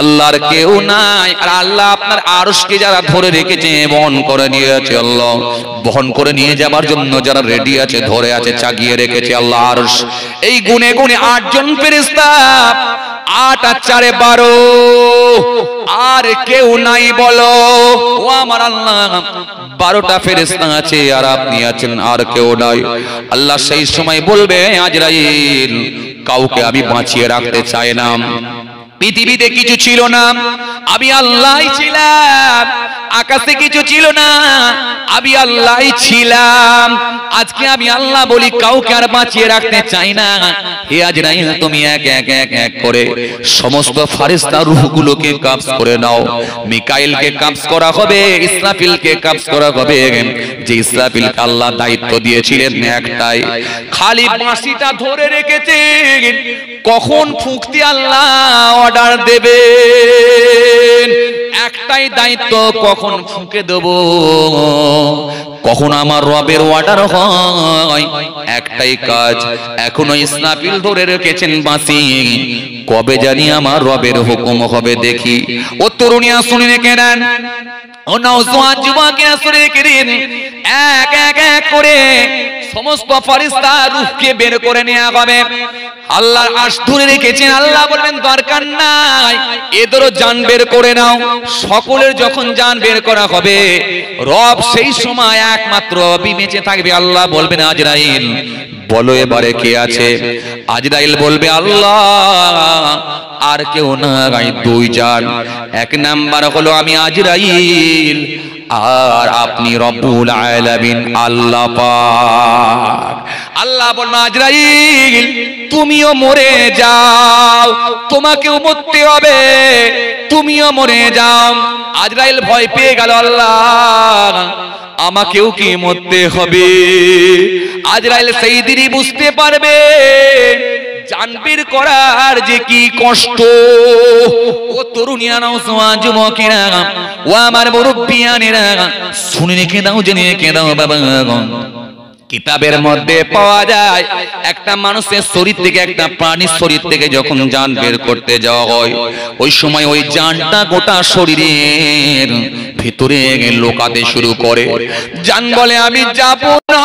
আল্লাহর কেউ নাই। আর আল্লাহ আপনার আরশকে যারা ধরে রেখেছে, বহন করে নিয়েছে, আল্লাহ বহন করে নিয়ে যাবার জন্য যারা রেডি আছে, ধরে আছে, চাগিয়ে রেখেছে আল্লাহ আরশ। এই গুণে গুণে আটজন ফেরেশতা, আট আর চারে বারো, আর কেউ নাই। বলো, ও আমার আল্লাহ, বারোটা ফেরেশতা আছে আর আপনি আছেন, আর কেউ নাই। আল্লাহ সেই সময় বলবে, আজরাইল, কাউকে আমি বাঁচিয়ে রাখতে চাই না। পৃথিবীতে কিছু ছিল না, আমি আল্লাহই ছিলাম। আকাশে কিছু ছিল না, আমি আল্লাহই ছিলাম। আজকে আমি আল্লাহ বলি, কাউকে আর বাঁচিয়ে রাখতে চাই না। হে আজরাইল, তুমি এক এক এক এক করে সমস্ত ফারিস্তার রূহগুলোকে কাবজ করে নাও। মিকাইলকে কাবজ করা হবে, ইসরাফিলকে কাবজ করা হবে। যে ইসরাফিলকে আল্লাহ দায়িত্ব দিয়েছিলেন একটাই, খালি বাঁশিটা ধরে রেখেছে, কখন ফুঁকতে আল্লাহ অর্ডার দেবেন। একটাই দায়িত্ব, কখন ফুঁকে দেব, কখন আমার রবের অর্ডার হয়, একটাই কাজ। এখনো ইসরাফিল ধরে রেখেছেন বাঁশি, কবে জানি আমার রবের হুকুম হবে, দেখি। ও তরুণীরা শুনে রেখে নেন, ও নওজোয়ান যুবকেরা শুনে রেখে নেন, এক এক এক করে समस्त फरिश्ता रूहকে বের করে নেওয়া হবে। আল্লাহর আরশ ধরে রেখেছেন, আল্লাহ বলবেন দরকার নাই, এদেরও জান বের করে নাও। সকলের যখন জান বের করা হবে, রব সেই সময় একমাত্র বিবেচে থাকবে। আল্লাহ বলবেন আজরাইল বলো এবারে কে আছে। আজরাইল বলবে আল্লাহ আর কেউ না, দুই জান। এক নাম্বার হলো আমি আজরাইল, আর আপনি রব্বুল আলামিন আল্লাহ পাক। আল্লাহ বলল আজরাইল তুমিও মরে যাও, তোমাকেও মরতে হবে, তুমিও মরে যাও। আজরাইল ভয় পেয়ে গেল, আল্লাহ আমাকেও কি মরতে হবে। আজরাইল সেই দিনই বুঝতে পারবে জান বের করার যে কি কষ্ট। ও তরুণীরা, নওজোয়ান যুবকেরা, ও আমার মুরব্বিয়ানেরা, শুনে রেখে দাও, জেনে রেখে দাও বাবা, কিতাবের মধ্যে পাওয়া যায় একটা মানুষের শরীর থেকে, একটা প্রাণীর শরীর থেকে যখন জান বের করতে যাওয়া হয়, ওই সময় ওই জানটা গোটা শরীরের ভিতরে লোকাতে শুরু করে। জান বলে আমি যাব না,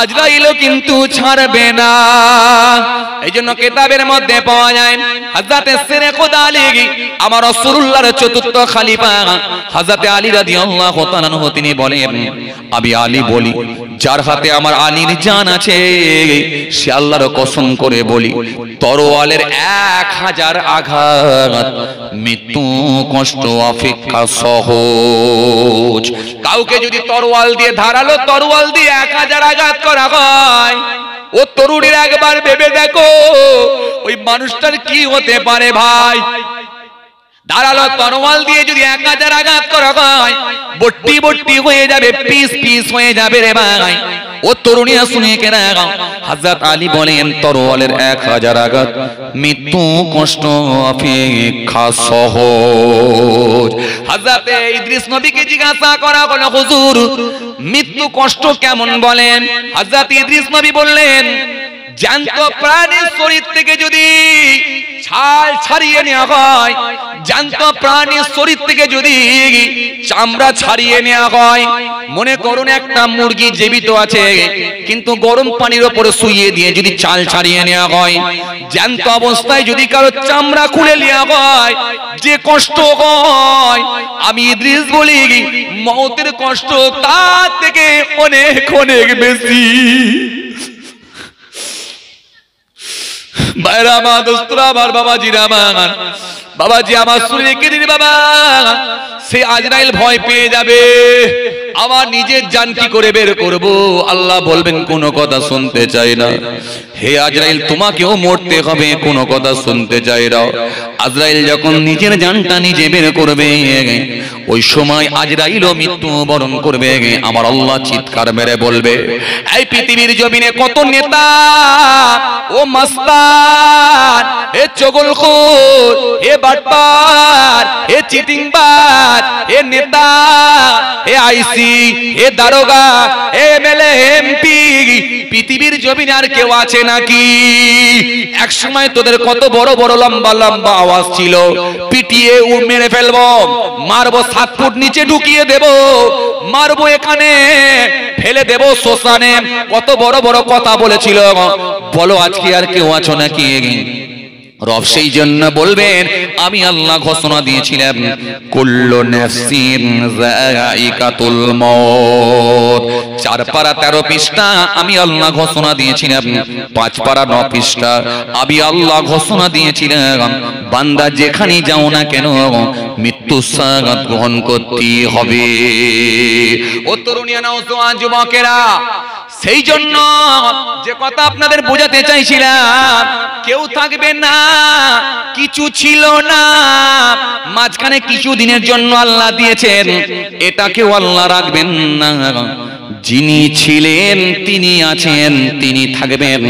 আজরাইল কিন্তু ছাড়বে না। এই জন্য কিতাবের মধ্যে পাওয়া যায় হযরতে সিরে খোদা আলী, আমার রাসূলুল্লাহর চতুর্থ খলিফা হযরতে আলী রাদিয়াল্লাহু তাআলা আনহু, তিনি বলেন আমি আলী বলি, যার হাতে আমার আলীর জান আছে, সে আল্লাহর কসম করে বলি তরোয়ালের এক হাজার আঘাত মৃত্যু কষ্ট অপেক্ষা সহজ। কাউকে যদি তরোয়াল দিয়ে, ধারালো তরোয়াল দিয়ে এক হাজার আঘাত করা হয়, ও তরুণীর একবার ভেবে দেখো ওই মানুষটার কি হতে পারে। ভাই ধারালো তরোয়াল দিয়ে যদি এক হাজার আঘাত করা হয়, বটি বটি হয়ে যাবে, পিস পিস হয়ে যাবে রে ভাই। ও তরুণীরা শুনে কেন, হযরত আলী বলেন তরোয়ালের এক হাজার আঘাত মৃত্যু কষ্ট অপেক্ষা সহজ। হযরত ইদ্রিস নবীকে জিজ্ঞাসা করা হলো হুজুর মৃত্যু কষ্ট কেমন, বলেন। হযরত ইদ্রিস নবী বললেন জ্যান্ত প্রাণের শরীর থেকে যদি ছাল ছাড়িয়ে নেওয়া হয়, জ্যান্ত প্রাণের শরীর থেকে যদি চামড়া ছাড়িয়ে নেওয়া হয়, মনে করুন একটা মুরগি জীবিত আছে কিন্তু গরম পানির উপরে শুইয়ে দিয়ে যদি চাল ছাড়িয়ে নেওয়া হয়, জ্যান্ত অবস্থায় যদি কারো চামড়া খুলে নেওয়া হয়, যে কষ্ট হয়, আমি ইদ্রিস বলি মওতের কষ্ট তার থেকে অনেক অনেক বেশি। বাইরা মা দোস্তরা, আমার বাবাজি রামান বাবাজি আমার শুনে রেখে দিন বাবা, সে আজরাইল ভয় পেয়ে যাবে আমার নিজের জান কি করে বের করব। আল্লাহ বলবেন কোনো কথা শুনতে চাই না, হে আজরাইল তোমাকেও মরতে হবে, কোনো কথা শুনতে চাই না। আজরাইল যখন নিজের জানটা নিজে বের করবে, ওই সময় আজরাইলও মৃত্যুবরণ করবে। আমার আল্লাহ চিৎকার মেরে বলবে এই পৃথিবীর জমিনে কত নেতা ও মাস্তান, এ চগলখোর, এ বাটপার, এ চিটিংবাজ, এ নেতা, এ আইসি, এ দারোগা, এ এমএলএ, এমপি, পৃথিবীর জমিনে আর কেউ আছে নাকি? এক সময় তোদের কত বড় বড় লম্বা লম্বা আওয়াজ ছিল, পিটিয়ে ও মেরে ফেলবো, মারবো সাত ফুট নিচে ঢুকিয়ে দেবো, মারবো এখানে ফেলে দেবো শ্মশানে, কত বড় বড় কথা বলেছিল। বলো আজকে আর কেউ আছো নাকি? রব সেই জন্য বলবেন আমি আল্লাহ ঘোষণা দিয়েছিলাম কুল্লু নাফসিন যায়িকাতুল মউত। চার পারা তেরো পৃষ্ঠা আমি আল্লাহ ঘোষণা দিয়েছিলাম, পাঁচ পারা ন পৃষ্ঠা আমি আল্লাহ ঘোষণা দিয়েছিলাম বান্দা যেখানে যাও না কেন মৃত্যু সাগত গ্রহণ করতে হবে। ও তরুণীরা, নওজোয়ান যুবকেরা, সেই জন্য যে কথা আপনাদের বোঝাতে চাইছিলাম, কেউ থাকবে না, কিছু ছিল না, মাঝখানে কিছু দিনের জন্য আল্লাহ দিয়েছেন, এটাকেও আল্লাহ রাখবেন না। যিনি ছিলেন তিনি আছেন, তিনি থাকবেন,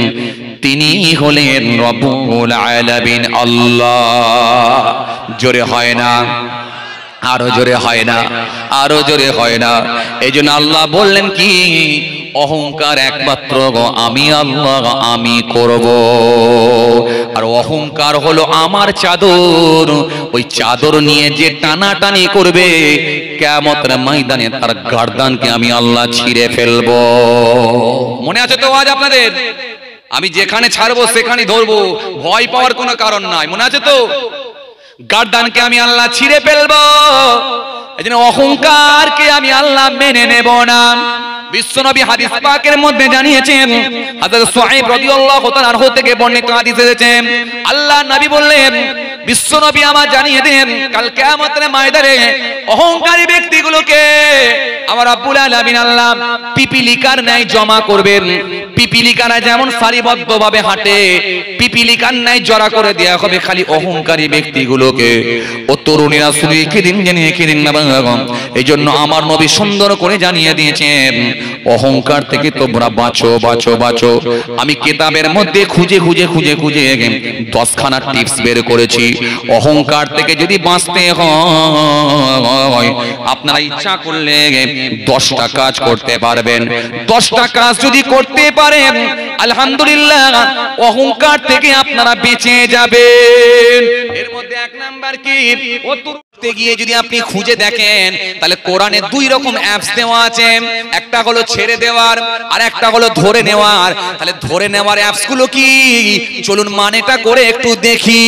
তিনি হলেন রব্বুল আলামিন আল্লাহ। জোরে হয় না, আরো জোরে হয় না, আরো জোরে হয় না। এই জন্য আল্লাহ বললেন কি অহংকার একমাত্র আমি আল্লাহ আমি করব। আর অহংকার হলো আমার চাদর, ওই চাদর নিয়ে যে টানাটানি করবে কিয়ামতের ময়দানে তার গর্দানকে আমি আল্লাহ ছিঁড়ে ফেলব। মনে আছে তো আওয়াজ আপনাদের? আমি যেখানে ছাড়বো সেখানে ধরবো, ভয় পাওয়ার কোনো কারণ নাই। মনে আছে তো? গর্দানকে আমি আল্লাহ ছিঁড়ে ফেলব। এজন্য অহংকারকে আমি আল্লাহ মেনে নেব না। বিশ্বনবী হাদিস পাকের মধ্যে জানিয়েছেন, হযরত সুহাইব রাদিয়াল্লাহু তাআলা আনহু থেকে বর্ণিত হাদিস এসেছে, আল্লাহ নবী বললেন, বিশ্বনবী আমার জানিয়ে দেন কাল কিয়ামতের ময়দানে অহংকারী ব্যক্তিগুলোকে আমার রব্বুল আলামিন আল্লাহ পিপিলিকার ন্যায় জমা করবেন। পিপিলিকারা যেমন সারিবদ্ধভাবে হাঁটে, পিপিলিকার ন্যায় জড়া করে দেয়া হবে খালি অহংকারী ব্যক্তিগুলোকে। ও তরুণীরা শুধু একই দিন জেনে একই দিন না, এই জন্য আমার নবী সুন্দর করে জানিয়ে দিয়েছেন অহংকার থেকে তোমরা বাঁচো বাঁচো বাঁচো। আমি কিতাবের মধ্যে খুঁজে খুঁজে খুঁজে খুঁজে দশখানা টিপস বের করেছি। অহংকার থেকে যদি বাঁচতে হয় আপনারা ইচ্ছা করলে দশটা কাজ করতে পারবেন। দশটা কাজ যদি করতে পারেন আলহামদুলিল্লাহ অহংকার থেকে আপনারা বেঁচে যাবেন। এর মধ্যে এক নাম্বার কি, গিয়ে যদি আপনি খুঁজে দেখেন তাহলে কোরআনে দুই রকম অ্যাপস দেওয়া আছে, একটা হলো ছেড়ে দেওয়ার আর একটা হলো ধরে নেওয়ার। তাহলে ধরে নেওয়ার অ্যাপস গুলো কি, চলুন মানেটা করে একটু দেখি।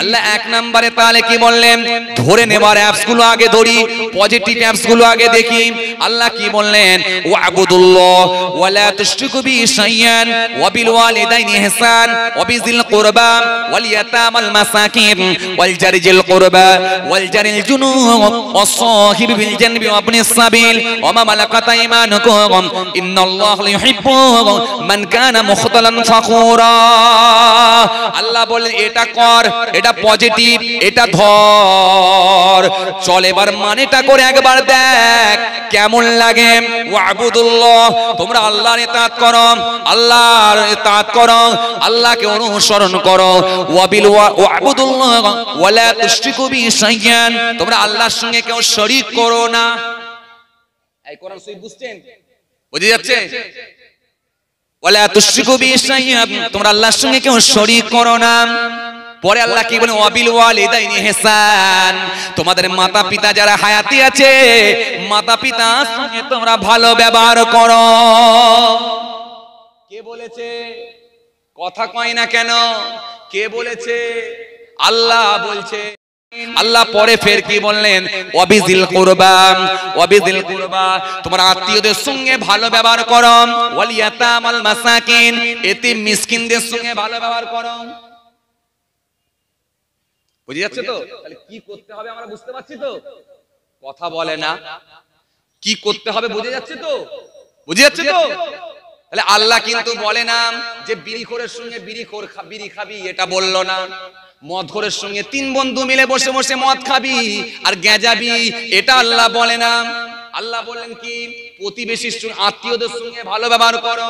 আল্লাহ এক নম্বরে তাহলে কি বললেন, ধরে নেওয়ার অ্যাপস গুলো আগে ধরি, পজিটিভ অ্যাপস গুলো আগে দেখি। আল্লাহ কি বললেন, ওয়াবুদুল্লাহ ওয়ালা তুশরিকু বিহি শাইয়ান ওয়া বিল ওয়ালিদাইনি ইহসান ওয়া বিযিল কুরবা ওয়াল ইয়াতামাল মাসাকিন ওয়াল জারিজিল কুরবা والجار الجنوب والصاحب بالجنب وابن السبيل وما ملكت ايمانكم ان الله يحب من كان مختالا فخورا। আল্লাহ বলেন এটা কর, এটা পজিটিভ, এটা ধর। চল এবার মানেটা করে একবার দেখ কেমন লাগে। ওয়াবুদুল্লাহ, তোমরা আল্লাহর ইতাআত করো, আল্লাহর ইতাআত করো, আল্লাহকে অনুসরণ করো। ওয়াবিল ওয়াবুদুল্লাহ ওয়ালা তুশরিকু বিহি শাইয়ান, তোমরা আল্লাহর সঙ্গে কেউ শরীক করো না। এই কোরআন সহি বুঝছেন, বুঝে যাচ্ছে? ওয়ালা তুশরিকু বিহি শাইয়ান, তোমরা আল্লাহর সঙ্গে কেউ শরীক করো না। পরে আল্লাহ কি বলেন, ওয়াবিল ওয়ালিদাইনি ইহসান, তোমাদের মাতা পিতা যারা হায়াতি আছে মাতা পিতার সঙ্গে তোমরা ভালো ব্যবহার করো। কে বলেছে? কথা কয় না কেন, কে বলেছে? আল্লাহ বলছে। আল্লাহ পরে ফের কি বললেন, ওয়াবিজিল কুরবা, ওয়াবিজিল কুরবা, তোমার আত্মীয়দের সঙ্গে ভালো ব্যবহার করো। ওয়াল ইয়াতামাল মাসাকিন, এতিম মিসকিনদের সঙ্গে ভালো ব্যবহার করো। বুঝে যাচ্ছে তো? তাহলে কি করতে হবে আমরা বুঝতে পারছি তো? কথা বলে না, কি করতে হবে বুঝে যাচ্ছে তো? বুঝে যাচ্ছে তো? তাহলে আল্লাহ কিন্তু বলে না যে বিড়িখোরের সঙ্গে বিড়িখোর বিড়ি খাবি, এটা বললো না। মদখোরের সঙ্গে তিন বন্ধু মিলে বসে বসে মদ খাবি আর গেঁজাবি, এটা আল্লাহ বলে না। আল্লাহ বললেন কি, প্রতিবেশীর সঙ্গে আত্মীয়দের সঙ্গে ভালো ব্যবহার করো।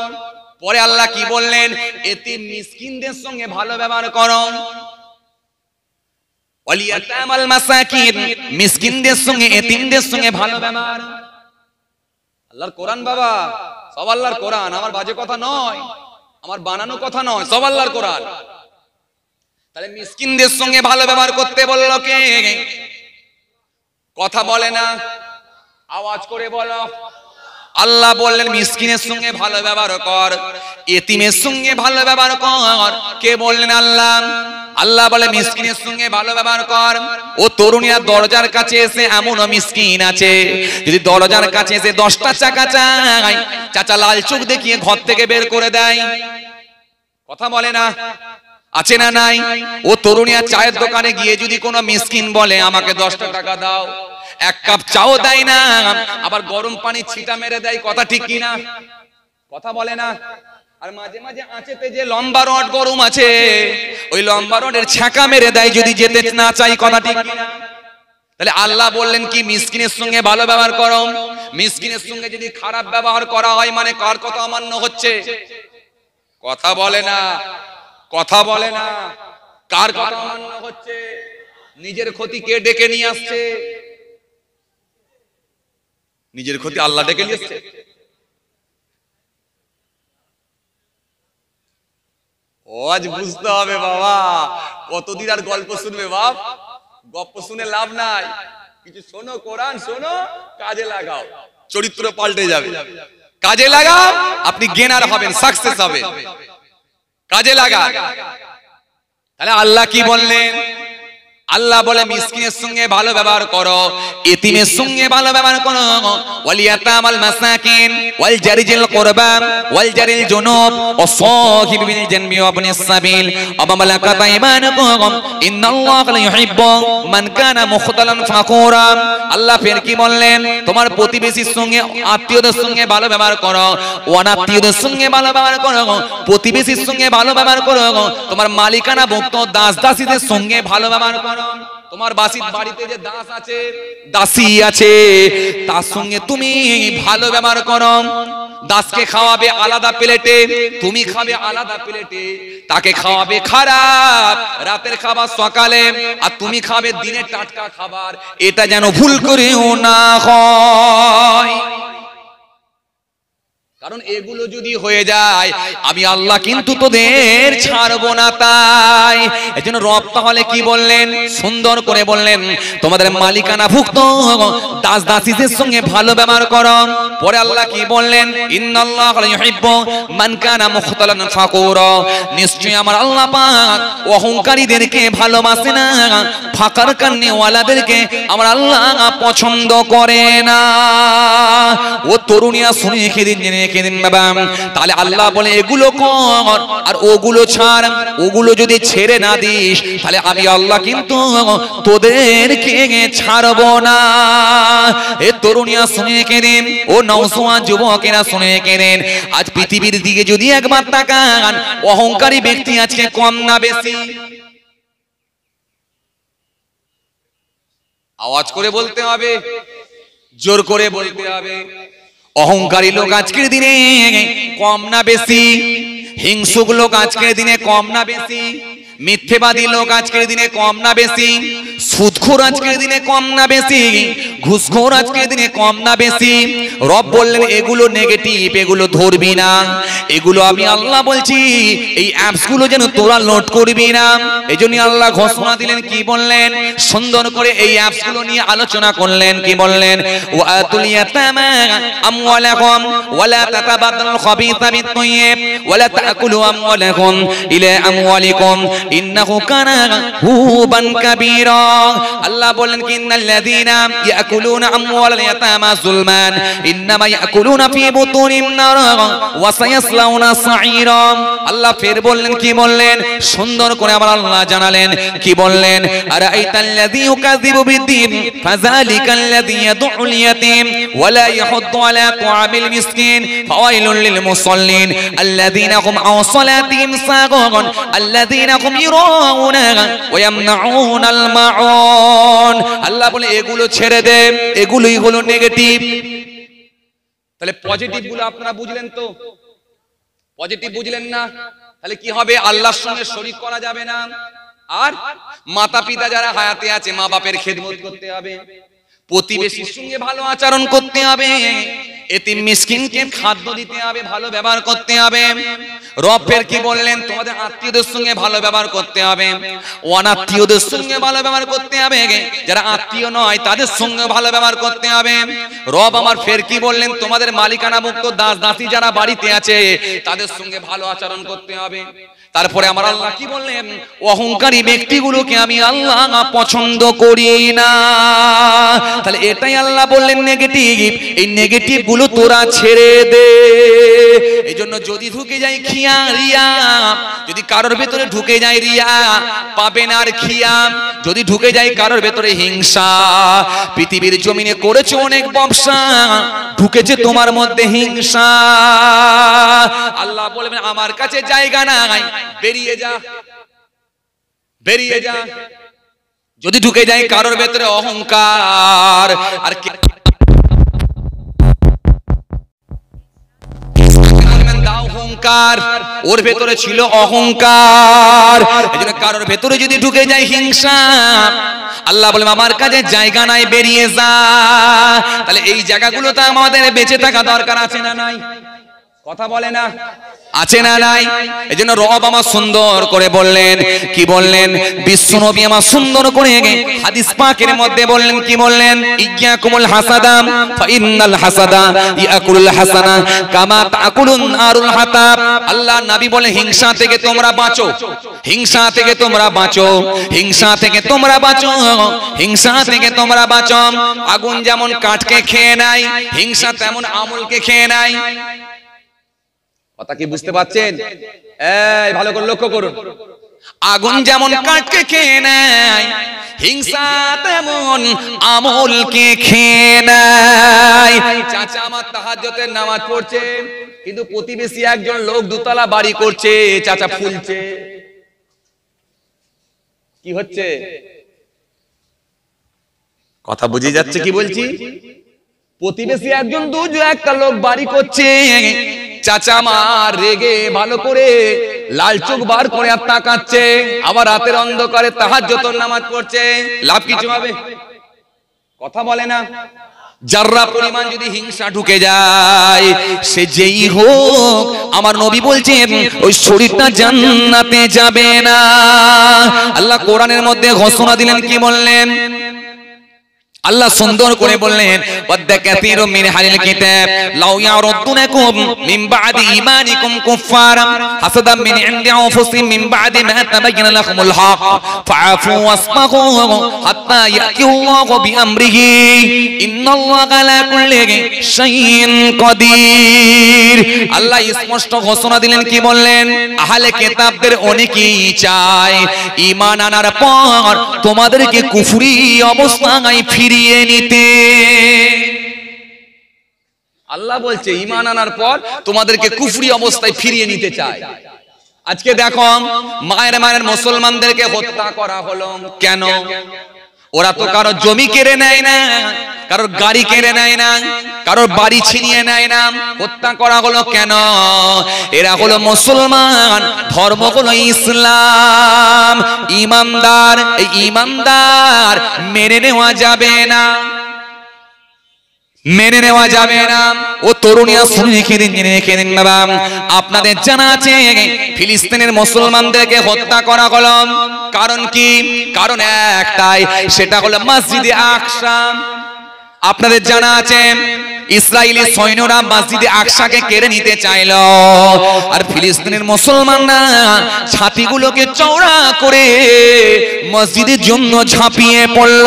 পরে আল্লাহ কি বললেন, এতিম মিসকিনদের সঙ্গে ভালো ব্যবহার করো। ওয়ালিয়াতামাল মাসাকিন, মিসকিনদের সঙ্গে এতিমদের সঙ্গে ভালো ব্যবহার। আল্লাহর কোরআন বাবা, সব আল্লাহর কোরআন, আমার বাজে কথা নয়, আমার বানানো কথা নয়, সব আল্লাহর কোরআন। তাহলে মিসকিনদের সঙ্গে ভালো ব্যবহার করতে বললো কে? কথা বলে না, আওয়াজ করে বলো। আল্লাহ বললেন মিসকিনের সঙ্গে ভালো ব্যবহার কর, এতিমের সঙ্গে ভালো ব্যবহার কর। কে বললেন? আল্লাহ। আল্লাহ বলে মিসকিনের সঙ্গে ভালো ব্যবহার কর। ও তরুণীরা, দরজার কাছে এসে এমনও মিসকিন আছে, যদি দরজার কাছে এসে দশটা চাকা চায়, চাচা লাল চোখ দেখিয়ে ঘর থেকে বের করে দেয়। কথা বলে না, আছে না নাই? ও তরুণী চায়ের দোকানে গিয়ে যদি কোনো মিসকিন বলে আমাকে দশটা টাকা দাও, এক কাপ চাও দেয় না, আবার গরম পানি ছিটা মেরে দেয়। কথা ঠিক কিনা? কথা বলে না। আর মাঝে মাঝে আঁচেতে যে লম্বা রড গরম আছে, ওই লম্বা রডের ছ্যাঁকা মেরে দেয় যদি যেতে না চাই। কথা ঠিক কিনা? তাহলে আল্লাহ বললেন কি, মিসকিনের সঙ্গে ভালো ব্যবহার করো। মিসকিনের সঙ্গে যদি খারাপ ব্যবহার করা হয় মানে কার কথা অমান্য হচ্ছে? কথা বলে না, কথা বলে না। কার কথা অমান্য হচ্ছে? নিজের ক্ষতি কে ডেকে নিয়ে আসছে? নিজের ক্ষতি আল্লাহ ডেকে নিয়ে আসছে। আজ বুঝতে হবে বাবা, কতদিন আর গল্প শুনবে বাপ? গল্প শুনে লাভ নাই। শোনো কোরআন শোনো কাজে লাগাও চরিত্র পাল্টে যাবে কাজে লাগাও আপনি গেনার হবেন সাকসেস হবে কাজে লাগান তাহলে আল্লাহ কি বললেন আল্লাহ বলে মিসকিনের সঙ্গে ভালো ব্যবহার করো ইতিমের সঙ্গে ভালো ব্যবহার করো ওয়াল ইয়াতামাল মাসাকিন ওয়াল জারিজিল কুরবা ওয়াল জারিল জুনুব ওয়াসাহিবিল জানবি ওয়াবনিস সাবিল আমামালাকাত আইমানুকুম ইন্নাল্লাহা লা ইউহিব্বু মান কানা মুখতালান ফাকুরা আল্লাহ ফের কি বললেন তোমার প্রতিবেশীর সঙ্গে আত্মীয়দের সঙ্গে ভালো ব্যবহার করো অনাত্মীয়দের সঙ্গে ভালো ব্যবহার করো প্রতিবেশীর সঙ্গে ভালো ব্যবহার করো তোমার মালিকানা ভক্ত দাস দাসীদের সঙ্গে ভালো ব্যবহার করো তোমার বাসিত বাড়িতে যে দাস আছে দাসী আছে তার সঙ্গে তুমি ভালো ব্যবহার করো দাসকে খাওয়াবে আলাদা প্লেটে তুমি খাবে আলাদা প্লেটে তাকে খাওয়াবে খারাপ রাতের খাবার সকালে আর তুমি খাবে দিনের টাটকা খাবার এটা যেন ভুল করেও না হয় কারণ এগুলো যদি হয়ে যায় আমি আল্লাহ কিন্তু তোদের ছাড়বো না তাই এজন্য রব তাহলে কি বললেন সুন্দর করে বললেন তোমাদের মালিকানা ভুক্ত দাস দাসীদের সঙ্গে ভালো ব্যবহার করো পরে আল্লাহ কি বললেন ইন্নাল্লাহা লা ইউহিব্বু মান কানা মুখতালান ফাকুরা নিশ্চয়ই আমার আল্লাহ পাক অহংকারীদেরকে ভালোবাসে না ফাকার কান্নেওয়ালাদেরকে আমার আল্লাহ পছন্দ করে না ও তরুণীরা শুনে খেদিন জেনে কেদিন বাবা তাহলে আল্লাহ বলে এগুলো কর আর ওগুলো ছাড় ওগুলো যদি ছেড়ে না দিস তাহলে আমি আল্লাহ কিন্তু তোদেরকে ছাড়ব না এ তরুণীরা শুনে কেদিন ও নওজোয়ান যুবকেরা শুনে কেদিন আজ পৃথিবীর দিকে যদি একবার তাকান অহংকারী ব্যক্তি আজকে কম না বেশি আওয়াজ করে বলতে হবে জোর করে বলতে হবে অহংকারী লোক আজকের দিনে কম না বেশি হিংসুক লোক আজকের দিনে কম না বেশি মিথ্যেবাদী লোক আজকের দিনে কম না বেশি সুদখোর আজকের দিনে কম না বেশি ঘুষখোর আজকের দিনে কম না বেশি রব বললেন এগুলো নেগেটিভ এগুলো ধরবি না এগুলো আমি আল্লাহ বলছি এই অ্যাপসগুলো যেন তোরা লোড করবি না এজন্য আল্লাহ ঘোষণা দিলেন কি বললেন সুন্দর করে এই অ্যাপসগুলো নিয়ে আলোচনা করলেন কি বললেন ওয়াতুল ইয়াতামা আমওয়ালাকুম ওয়ালা তাতাবাদদালুল খাবীসা বিত তাইয়্যিব ওয়ালা তাকুলু আমওয়ালাকুম ইলা আমওয়ালিকুম ইন্নাহু কানা হুবান কাবীরা আল্লাহ বলেন কি ইন্নাল্লাযীনা ইয়াকুলুনা আমওয়ালাল ইয়াতামা যুলমান ইন্নামা ইয়াকুলুনা ফি বুতুনিন নার ওয়া সায়াসলাউনা সাঈরা আল্লাহ ফের বললেন কি বললেন সুন্দর করে আমার আল্লাহ জানালেন কি বললেন আরাআইতাল্লাযী ইউকাযিবু বিদ্দীন ফাযালিকাল্লাযী ইয়াদউল ইয়াতীম ওয়া লা ইয়াহুদ্দু আলা তুআমিল মিসকিন ফাওয়াইলুল লিল মুসাল্লিন আল্লাযীনা হুম আন সালাতিহিম সাগুন আল্লাযীনা আল্লাহ বলে এগুলো ছেড়ে দে এগুলোই হলো নেগেটিভ তাহলে পজিটিভ গুলো আপনারা বুঝলেন তো পজিটিভ বুঝলেন না তাহলে কি হবে আল্লাহর সঙ্গে শরীক করা যাবে না আর মাতা পিতা যারা হায়াতে আছে মা বাপের খেদমত করতে হবে প্রতিবেশীর সঙ্গে ভালো আচরণ করতে হবে এতিম মিসকিনকে খাদ্য দিতে হবে ভালো ব্যবহার করতে হবে রবের কি বললেন তোমাদের আত্মীয়দের সঙ্গে ভালো ব্যবহার করতে হবে অনাত্মীয়দের সঙ্গে ভালো ব্যবহার করতে হবে যারা আত্মীয় নয় তাদের সঙ্গে ভালো ব্যবহার করতে হবে রব আমার ফের কি বললেন তোমাদের মালিকানাভুক্ত দাস দাসী যারা বাড়িতে আছে তাদের সঙ্গে ভালো আচরণ করতে হবে তারপরে আমার আল্লাহ কি বললেন অহংকারী ব্যক্তিগুলোকে আমি আল্লাহ পছন্দ করি না তাহলে এটাই আল্লাহ বললেন নেগেটিভ এই নেগেটিভ গুলো তোরা ছেড়ে দে এজন্য যদি ঢুকে যায় খিয়া রিয়া যদি কারোর ভেতরে ঢুকে যায় রিয়া পাবেন আর খিয়া যদি ঢুকে যায় কারোর ভেতরে হিংসা পৃথিবীর জমিনে করেছে অনেক ব্যবসা ঢুকেছে তোমার মধ্যে হিংসা আল্লাহ বলবেন আমার কাছে জায়গা নাই বেরিয়ে যা বেরিয়ে যা যদি ঢুকে যায় কারোর ভেতরে অহংকার আর ওর ভেতরে ছিল অহংকার এজন্য কারোর ভেতরে যদি ঢুকে যায় হিংসা আল্লাহ বলেন আমার কাছে জায়গা নাই বেরিয়ে যা তাহলে এই জায়গাগুলোতে আমাদের বেঁচে থাকা দরকার আছে না নাই কথা বলে না আছে না নাই এজন্য রব আমার সুন্দর করে বললেন কি বললেন বিশ্ব নবী আমার সুন্দর করে হাদিস পাকের মধ্যে বললেন কি বললেন ইয়াকুমুল হাসাদাম ফা ইন্নাল হাসাদা ইয়াকুলুল হাসানা কামা তাকুলুন নারুল হাতাব আল্লাহ নবী বলে হিংসা থেকে তোমরা বাঁচো হিংসা থেকে তোমরা বাঁচো হিংসা থেকে তোমরা বাঁচো হিংসা থেকে তোমরা বাঁচো আগুন যেমন কাঠকে খেয়ে নাই হিংসা তেমন আমলকে খেয়ে নাই लोक दुतला बाड़ी करछे चाचा फुलछे की होच्छे कथा बुझे जाच्छे की बोलछी प्रतिबेशी एकजन दुजो एकटा लोक बाड़ी करछे चाचा मार रेगे भालो करे लाल चोख बार करे ताकाच्छे आबार रातेर अंधकारे ताहाज्जुद नामाज पड़छे लाभ किछु होबे कथा बोले ना जर्रा परिमाण यदि हिंसा ढुके जाए से जेई होक आमार नबी बोलछेन ओई शरीरटा जान्नाते जाबे ना आल्लाह कुरानेर मध्ये घोषणा दिलेन कि बोललेन আল্লাহ সুন্দর করে বললেন ওয়াদা কাসীরুম মিন আহলিল কিতাব লাউ ইয়ারুদুনকুম মিন বাদি ঈমানিকুম কুফারাম হাসাদাম মিন ইনদি আনফুসিহিম মিন বাদি মা তাবায়্যানা লাহুমুল হক ফাআফু ওয়াসফাহু হাত্তা ইয়াতিল্লাহু বিআমরিহি ইন্নাল্লাহা আলা কুল্লি শাইইন কাদির আল্লাহ স্পষ্ট ঘোষণা দিলেন কি বললেন আহলে কিতাবদের অনেকেই চায় ঈমান আনার পর তোমাদেরকে কুফরি অবস্থায় ফিরে আল্লাহ বলছে ঈমান আনার পর তোমাদেরকে কুফরি অবস্থায় ফিরিয়ে নিতে চায় আজকে দেখো মায়ের মায়ের মুসলমানদেরকে হত্যা করা হলো কেন ওরা তো কারো জমি কেড়ে নেয় না কারো গাড়ি কেড়ে নেয় না কারো বাড়ি ছিনিয়ে নেয় না হত্যা করা হলো কেন এরা হলো মুসলমান ধর্ম হলো ইসলাম ঈমানদার এই ঈমানদার মেনে নেওয়া যাবে না মেনে নেওয়া যাবে না ও তরুণীরা শুনে কেন কেন না আপনাদের জানা আছে ফিলিস্তিনের মুসলমানদেরকে হত্যা করা হলো কারণ কি কারণ একটাই সেটা হলো মসজিদে আকসা আপনাদের জানা আছে ইসরায়েলি সৈন্যরা মসজিদে আকসাকে কেড়ে নিতে চাইলো আর ফিলিস্তিনের মুসলমানরা ছাতিগুলোকে চওড়া করে মসজিদের জন্য ঝাঁপিয়ে পড়ল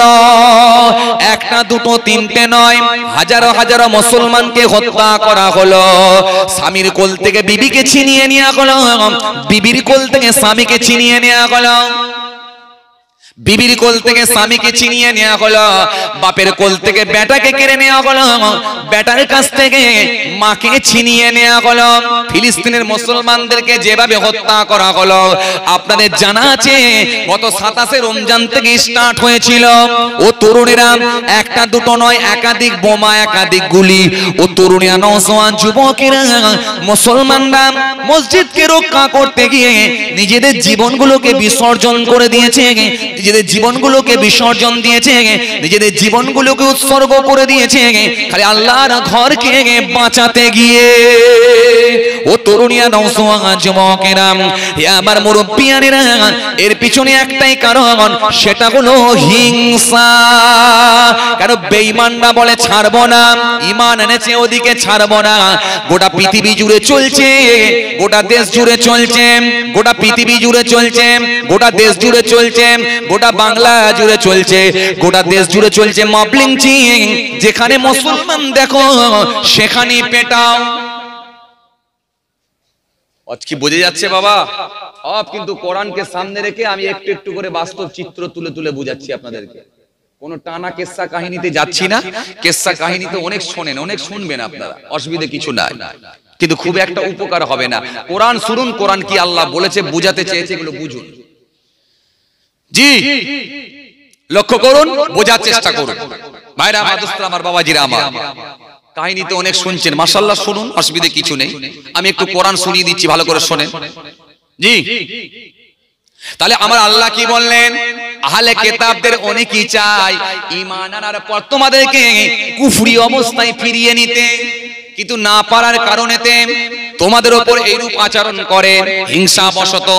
একটা দুটো তিনটে নয় হাজারো হাজারো মুসলমানকে হত্যা করা হলো স্বামীর কোল থেকে বিবিকে ছিনিয়ে নেওয়া হলো বিবির কোল থেকে স্বামীকে ছিনিয়ে নেওয়া হলো বিবির কোল থেকে স্বামীকে ছিনিয়ে নেওয়া হলো বাপের কোল থেকে বেটাকে কেড়ে নেওয়া হলো বেটার কাছ থেকে মাকে ছিনিয়ে নেওয়া হলো ফিলিস্তিনের মুসলমানদেরকে যেভাবে হত্যা করা হলো আপনাদের জানা আছে গত সাতাশে রমজান থেকে স্টার্ট হয়েছিল ও তরুণীরা একটা দুটো নয় একাধিক বোমা একাধিক গুলি ও তরুণীরা নওজোয়ান যুবকেরা মুসলমানরা মসজিদকে রক্ষা করতে গিয়ে নিজেদের জীবনগুলোকে বিসর্জন করে দিয়েছে নিজেদের জীবনগুলোকে বিসর্জন দিয়েছে নিজেদের জীবনগুলোকে উৎসর্গ করে দিয়েছে খালি আল্লাহর ঘরকে বাঁচাতে গিয়ে ও তরুণীরা নওজোয়ান যুবকেরা হে আমার মুরব্বিয়ানেরা এর পিছনে একটাই কারণ সেটা হলো হিংসা কারণ বেঈমানরা বলে ছাড়বো না ঈমান এনেছে ওদিকে ছাড়বো না গোটা পৃথিবী জুড়ে চলছে গোটা দেশ জুড়ে চলছে গোটা পৃথিবী জুড়ে চলছে গোটা দেশ জুড়ে চলছে গোটা বাংলা জুড়ে চলছে গোটা দেশ জুড়ে চলছে মব লিঞ্চিং যেখানে মুসলমান দেখো সেখানেই পেটাও আজ কি বোঝা যাচ্ছে বাবা আপ কিন্তু কোরআনকে সামনে রেখে আমি একটু একটু করে বাস্তব চিত্র তুলে তুলে বুঝাচ্ছি আপনাদেরকে কোন টানা কেসা কাহিনীতে যাচ্ছি না কেসা কাহিনী তো অনেক শোনেন অনেক শুনবেন আপনারা অসুবিধা কিছু নাই কিন্তু খুব একটা উপকার হবে না কোরআন শুনুন কোরআন কি আল্লাহ বলেছে বুঝাতে চেয়েছে এগুলো বুঝুন জি লক্ষ্য করুন বোঝার চেষ্টা করুন ভাইরা মাদুসরা আমার বাবাজিরা আমার কাহিনী তো অনেক শুনছেন মাশাআল্লাহ শুনুন অসুবিধা কিছু নেই আমি একটু কোরআন শুনিয়ে দিচ্ছি ভালো করে শুনেন জি তাহলে আমার আল্লাহ কি বললেন আহলে কিতাবদের অনেকেই চায় ঈমান আনার পর তোমাদেরকে কুফরি অবস্থায় ফিরিয়ে নিতে কিন্তু না পারার কারণেতে তোমাদের উপর এইরূপ আচরণ করেন হিংসা বশত,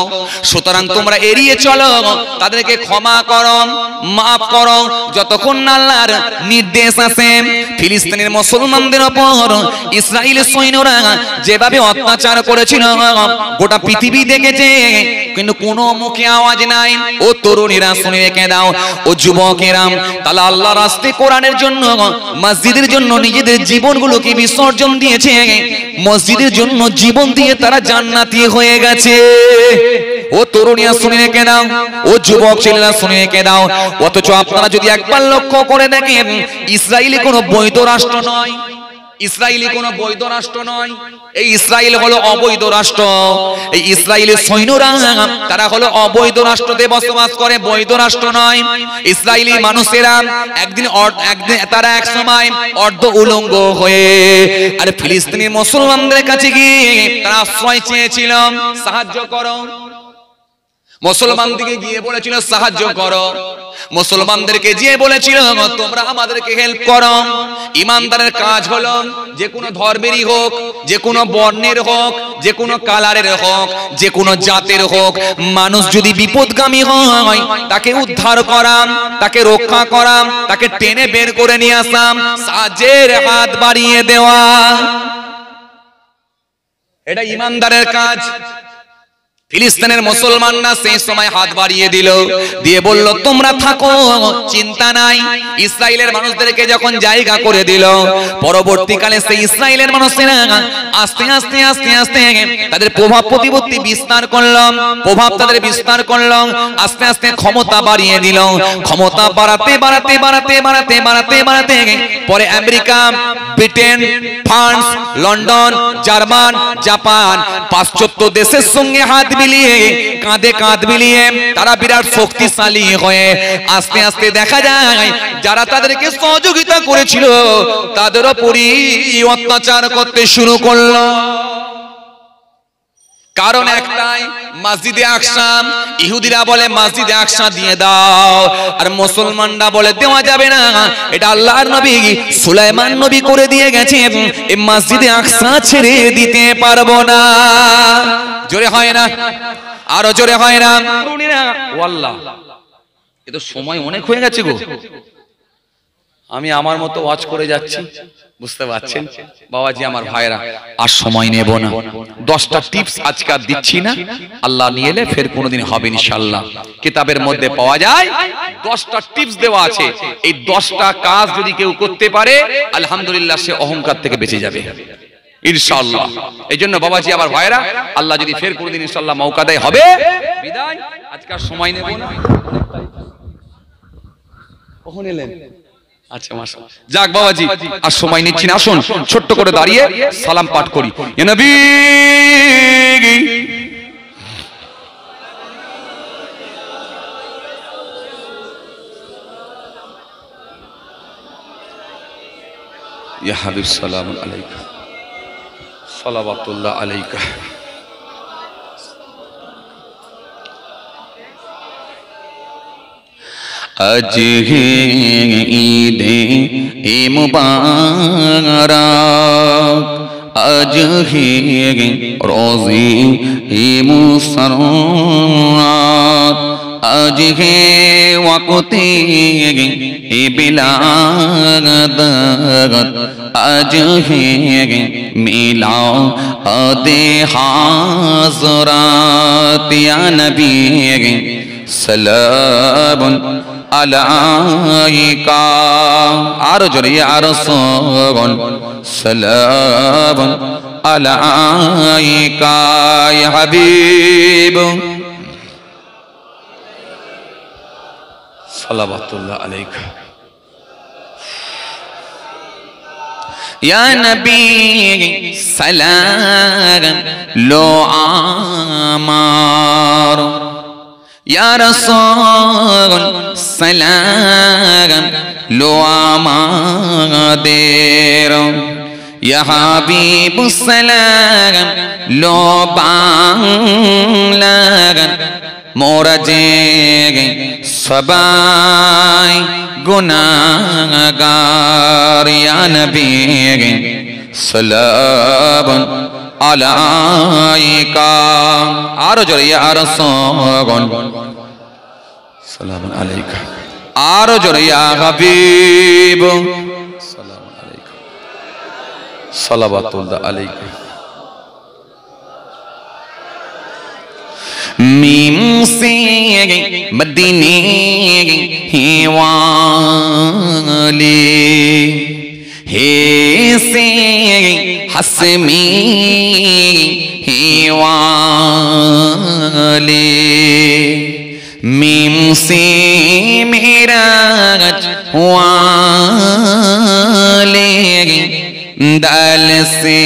সুতরাং তোমরা এড়িয়ে চলো, তাদেরকে ক্ষমা করো, maaf করো, যতক্ষণ না আল্লাহর নির্দেশ আসে। ফিলিস্তিনের মুসলমানদের উপর ইসরায়েলের সৈন্যরা যেভাবে অত্যাচার করেছিল গোটা পৃথিবী দেখেছে, কিন্তু কোনো মুখে আওয়াজ নাই। ও তরুণীরা শুনে রেখে দাও, ও যুবকেরা, তাহলে আল্লাহ রাস্তে কোরআনের জন্য মসজিদের জন্য নিজেদের জীবনগুলোকে বিসর্জন দিয়েছে, মসজিদের জন্য জীবন দিয়ে তারা জান্নাতি হয়ে গেছে। ও তরুণীরা শুনে রেখে দাও, ও যুবক ছেলেরা শুনে রেখে দাও। অথচ আপনারা যদি একবার লক্ষ্য করে দেখেন, ইসরায়েলি কোনো বৈধ রাষ্ট্র নয়, ইসরায়েলি কোনো বৈধ রাষ্ট্র নয়, এই ইসরায়েল হলো অবৈধ রাষ্ট্র। এই ইসরায়েলের সৈন্যরা তারা হলো অবৈধ রাষ্ট্রতে বসবাস করে, বৈধ রাষ্ট্র নয়। ইসরায়েলি মানুষেরা একদিন একদিন তারা এক সময় অর্ধ উলঙ্গ হয়ে আর ফিলিস্তিনি মুসলমানদের কাছে গিয়ে তারা আশ্রয় চেয়েছিল, সাহায্য করো। মুসলমান দিকে গিয়ে বলেছিল সাহায্য করো, মুসলমানদেরকে গিয়ে বলেছিল তোমরা আমাদেরকে হেল্প করো। ইমানদারের কাজ হলো যে কোনো ধর্মেরই হোক, যে কোনো বর্ণের হোক, যে কোনো কালারের হোক, যে কোনো জাতের হোক, মানুষ যদি বিপদগামী হয় তাকে উদ্ধার করা, তাকে রক্ষা করা, তাকে টেনে বের করে নিয়ে আসা, সাহায্যের হাত বাড়িয়ে দেওয়া, এটা ইমানদারের কাজ। ফিলিস্তিনের মুসলমানরা সেই সময় হাত বাড়িয়ে দিল, দিয়ে বলল তোমরা থাকো, চিন্তা নাই। ইসরায়েলের মানুষদেরকে যখন জায়গা করে দিল, পরবর্তীকালে সেই ইসরায়েলের মানুষেরা আস্তে আস্তে আস্তে আস্তে তাদের প্রভাব প্রতিপত্তি বিস্তার করল, প্রভাব তাদের বিস্তার করল, আস্তে আস্তে ক্ষমতা বাড়িয়ে দিল। ক্ষমতা বাড়াতে বাড়াতে বাড়াতে বাড়াতে বাড়াতে বাড়াতে পরে America, Britain, France, London, German, Japan পাশ্চাত্য দেশের সঙ্গে হাত মিলিয়ে কাঁধে কাঁধ মিলিয়ে তারা বিরাট শক্তিশালী হয়ে আস্তে আস্তে দেখা যায় যারা তাদেরকে সহযোগিতা করেছিল তাদের উপরই অত্যাচার করতে শুরু করলো। কারণ একটাই, মসজিদে আকসা। ইহুদিরা বলে মসজিদে আকসা দিয়ে দাও, আর মুসলমানরা বলে দেওয়া যাবে না, এটা আল্লাহর নবী সুলাইমান নবী করে দিয়ে গেছে, এই মসজিদে আকসা ছেড়ে দিতে পারবো না। জোরে হয় না, আরো জোরে হয় না। ওয়াল্লাহ এ তো সময় অনেক হয়ে গেছে গো, আমি আমার মতো ওয়াজ করে যাচ্ছি, বুঝতে পারছেন বাবাজি আমার ভাইরা, আর সময় নেব না। দশটা টিপস আজকে আর দিচ্ছি না, আল্লাহ নিয়ে এলে ফের কোনোদিন হবে ইনশাআল্লাহ। কিতাবের মধ্যে পাওয়া যায় দশটা টিপস দেওয়া আছে, এই দশটা কাজ যদি কেউ করতে পারে আলহামদুলিল্লাহ সে অহংকার থেকে বেঁচে যাবে ইনশাআল্লাহ। এই জন্য বাবাজি আমার ভাইরা, আল্লাহ যদি ফের কোনোদিন ইনশাআল্লাহ মৌকা দেয় হবে বিদায় আজকে আর সময় নেব না। ওখানে এলেন আচ্ছা মাশাআল্লাহ, যাক বাবাজি আর সময় নিচ্ছি না, আসুন ছোট্ট করে দাঁড়িয়ে সালাম পাঠ করি। ইয়া নবী ইয়া হাবিব সালাম আলাইকা সালাওয়াতুল্লাহ আলাইকা। आज है ईद ए मुबारक, आज है रोज़े ए मुसर्रत, आज है वक़्त ए बिलादत, आज है मिलाओ आदे हाज़रात। या नबी सलामुन अलैका, आरो जोरे या रसूल सलाम अलैका। या हबीब सलावतुल्लाह अलैका। या नबी सलाम लो आमार, या रसूल सलाम लो आमादेर, या हबीब सलाम लो बांगलार। मोरा जेगे सबाई गुनाहगार, या नबी सलाम আলাইকা আর জোরে ইয়া রাসূল সালামুন আলাইকা আর জোরে ইয়া হাবিব সালামুন আলাইকা সালাওয়াতুল্লাহ আলাইকা मीम से मदीने ही वाले हे से हसमी ही वाले मीम से मेराज वाले दाल से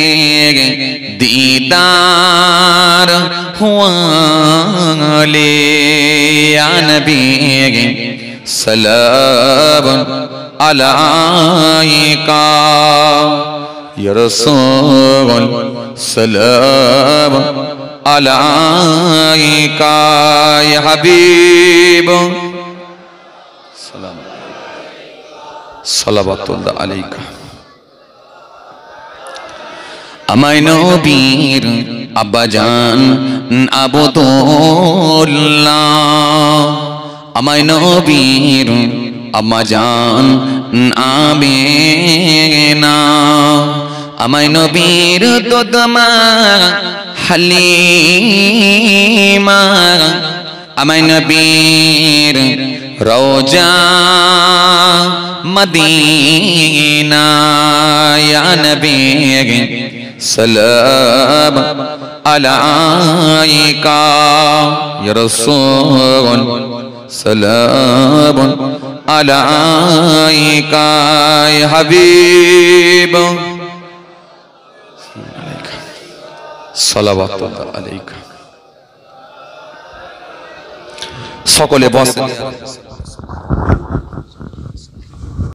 दीदार हुआ ले या नबी सलाम अलैका या रसूल सलाम अलैका या हबीब सलाम सलावतुल्लाह अलैका আমায় নবীর আব্বা জান আবু তোল্লাহ আমায় নবীর আম্মা জান আমেনা আমায় নবীর তোদমা হালিমা আমায় নবীর রওজা মদিনা ইয়া নবী सलाम अलैका या रसूल सलाम अलैका या हबीब सलावतुल्लाह अलैका सकले बस।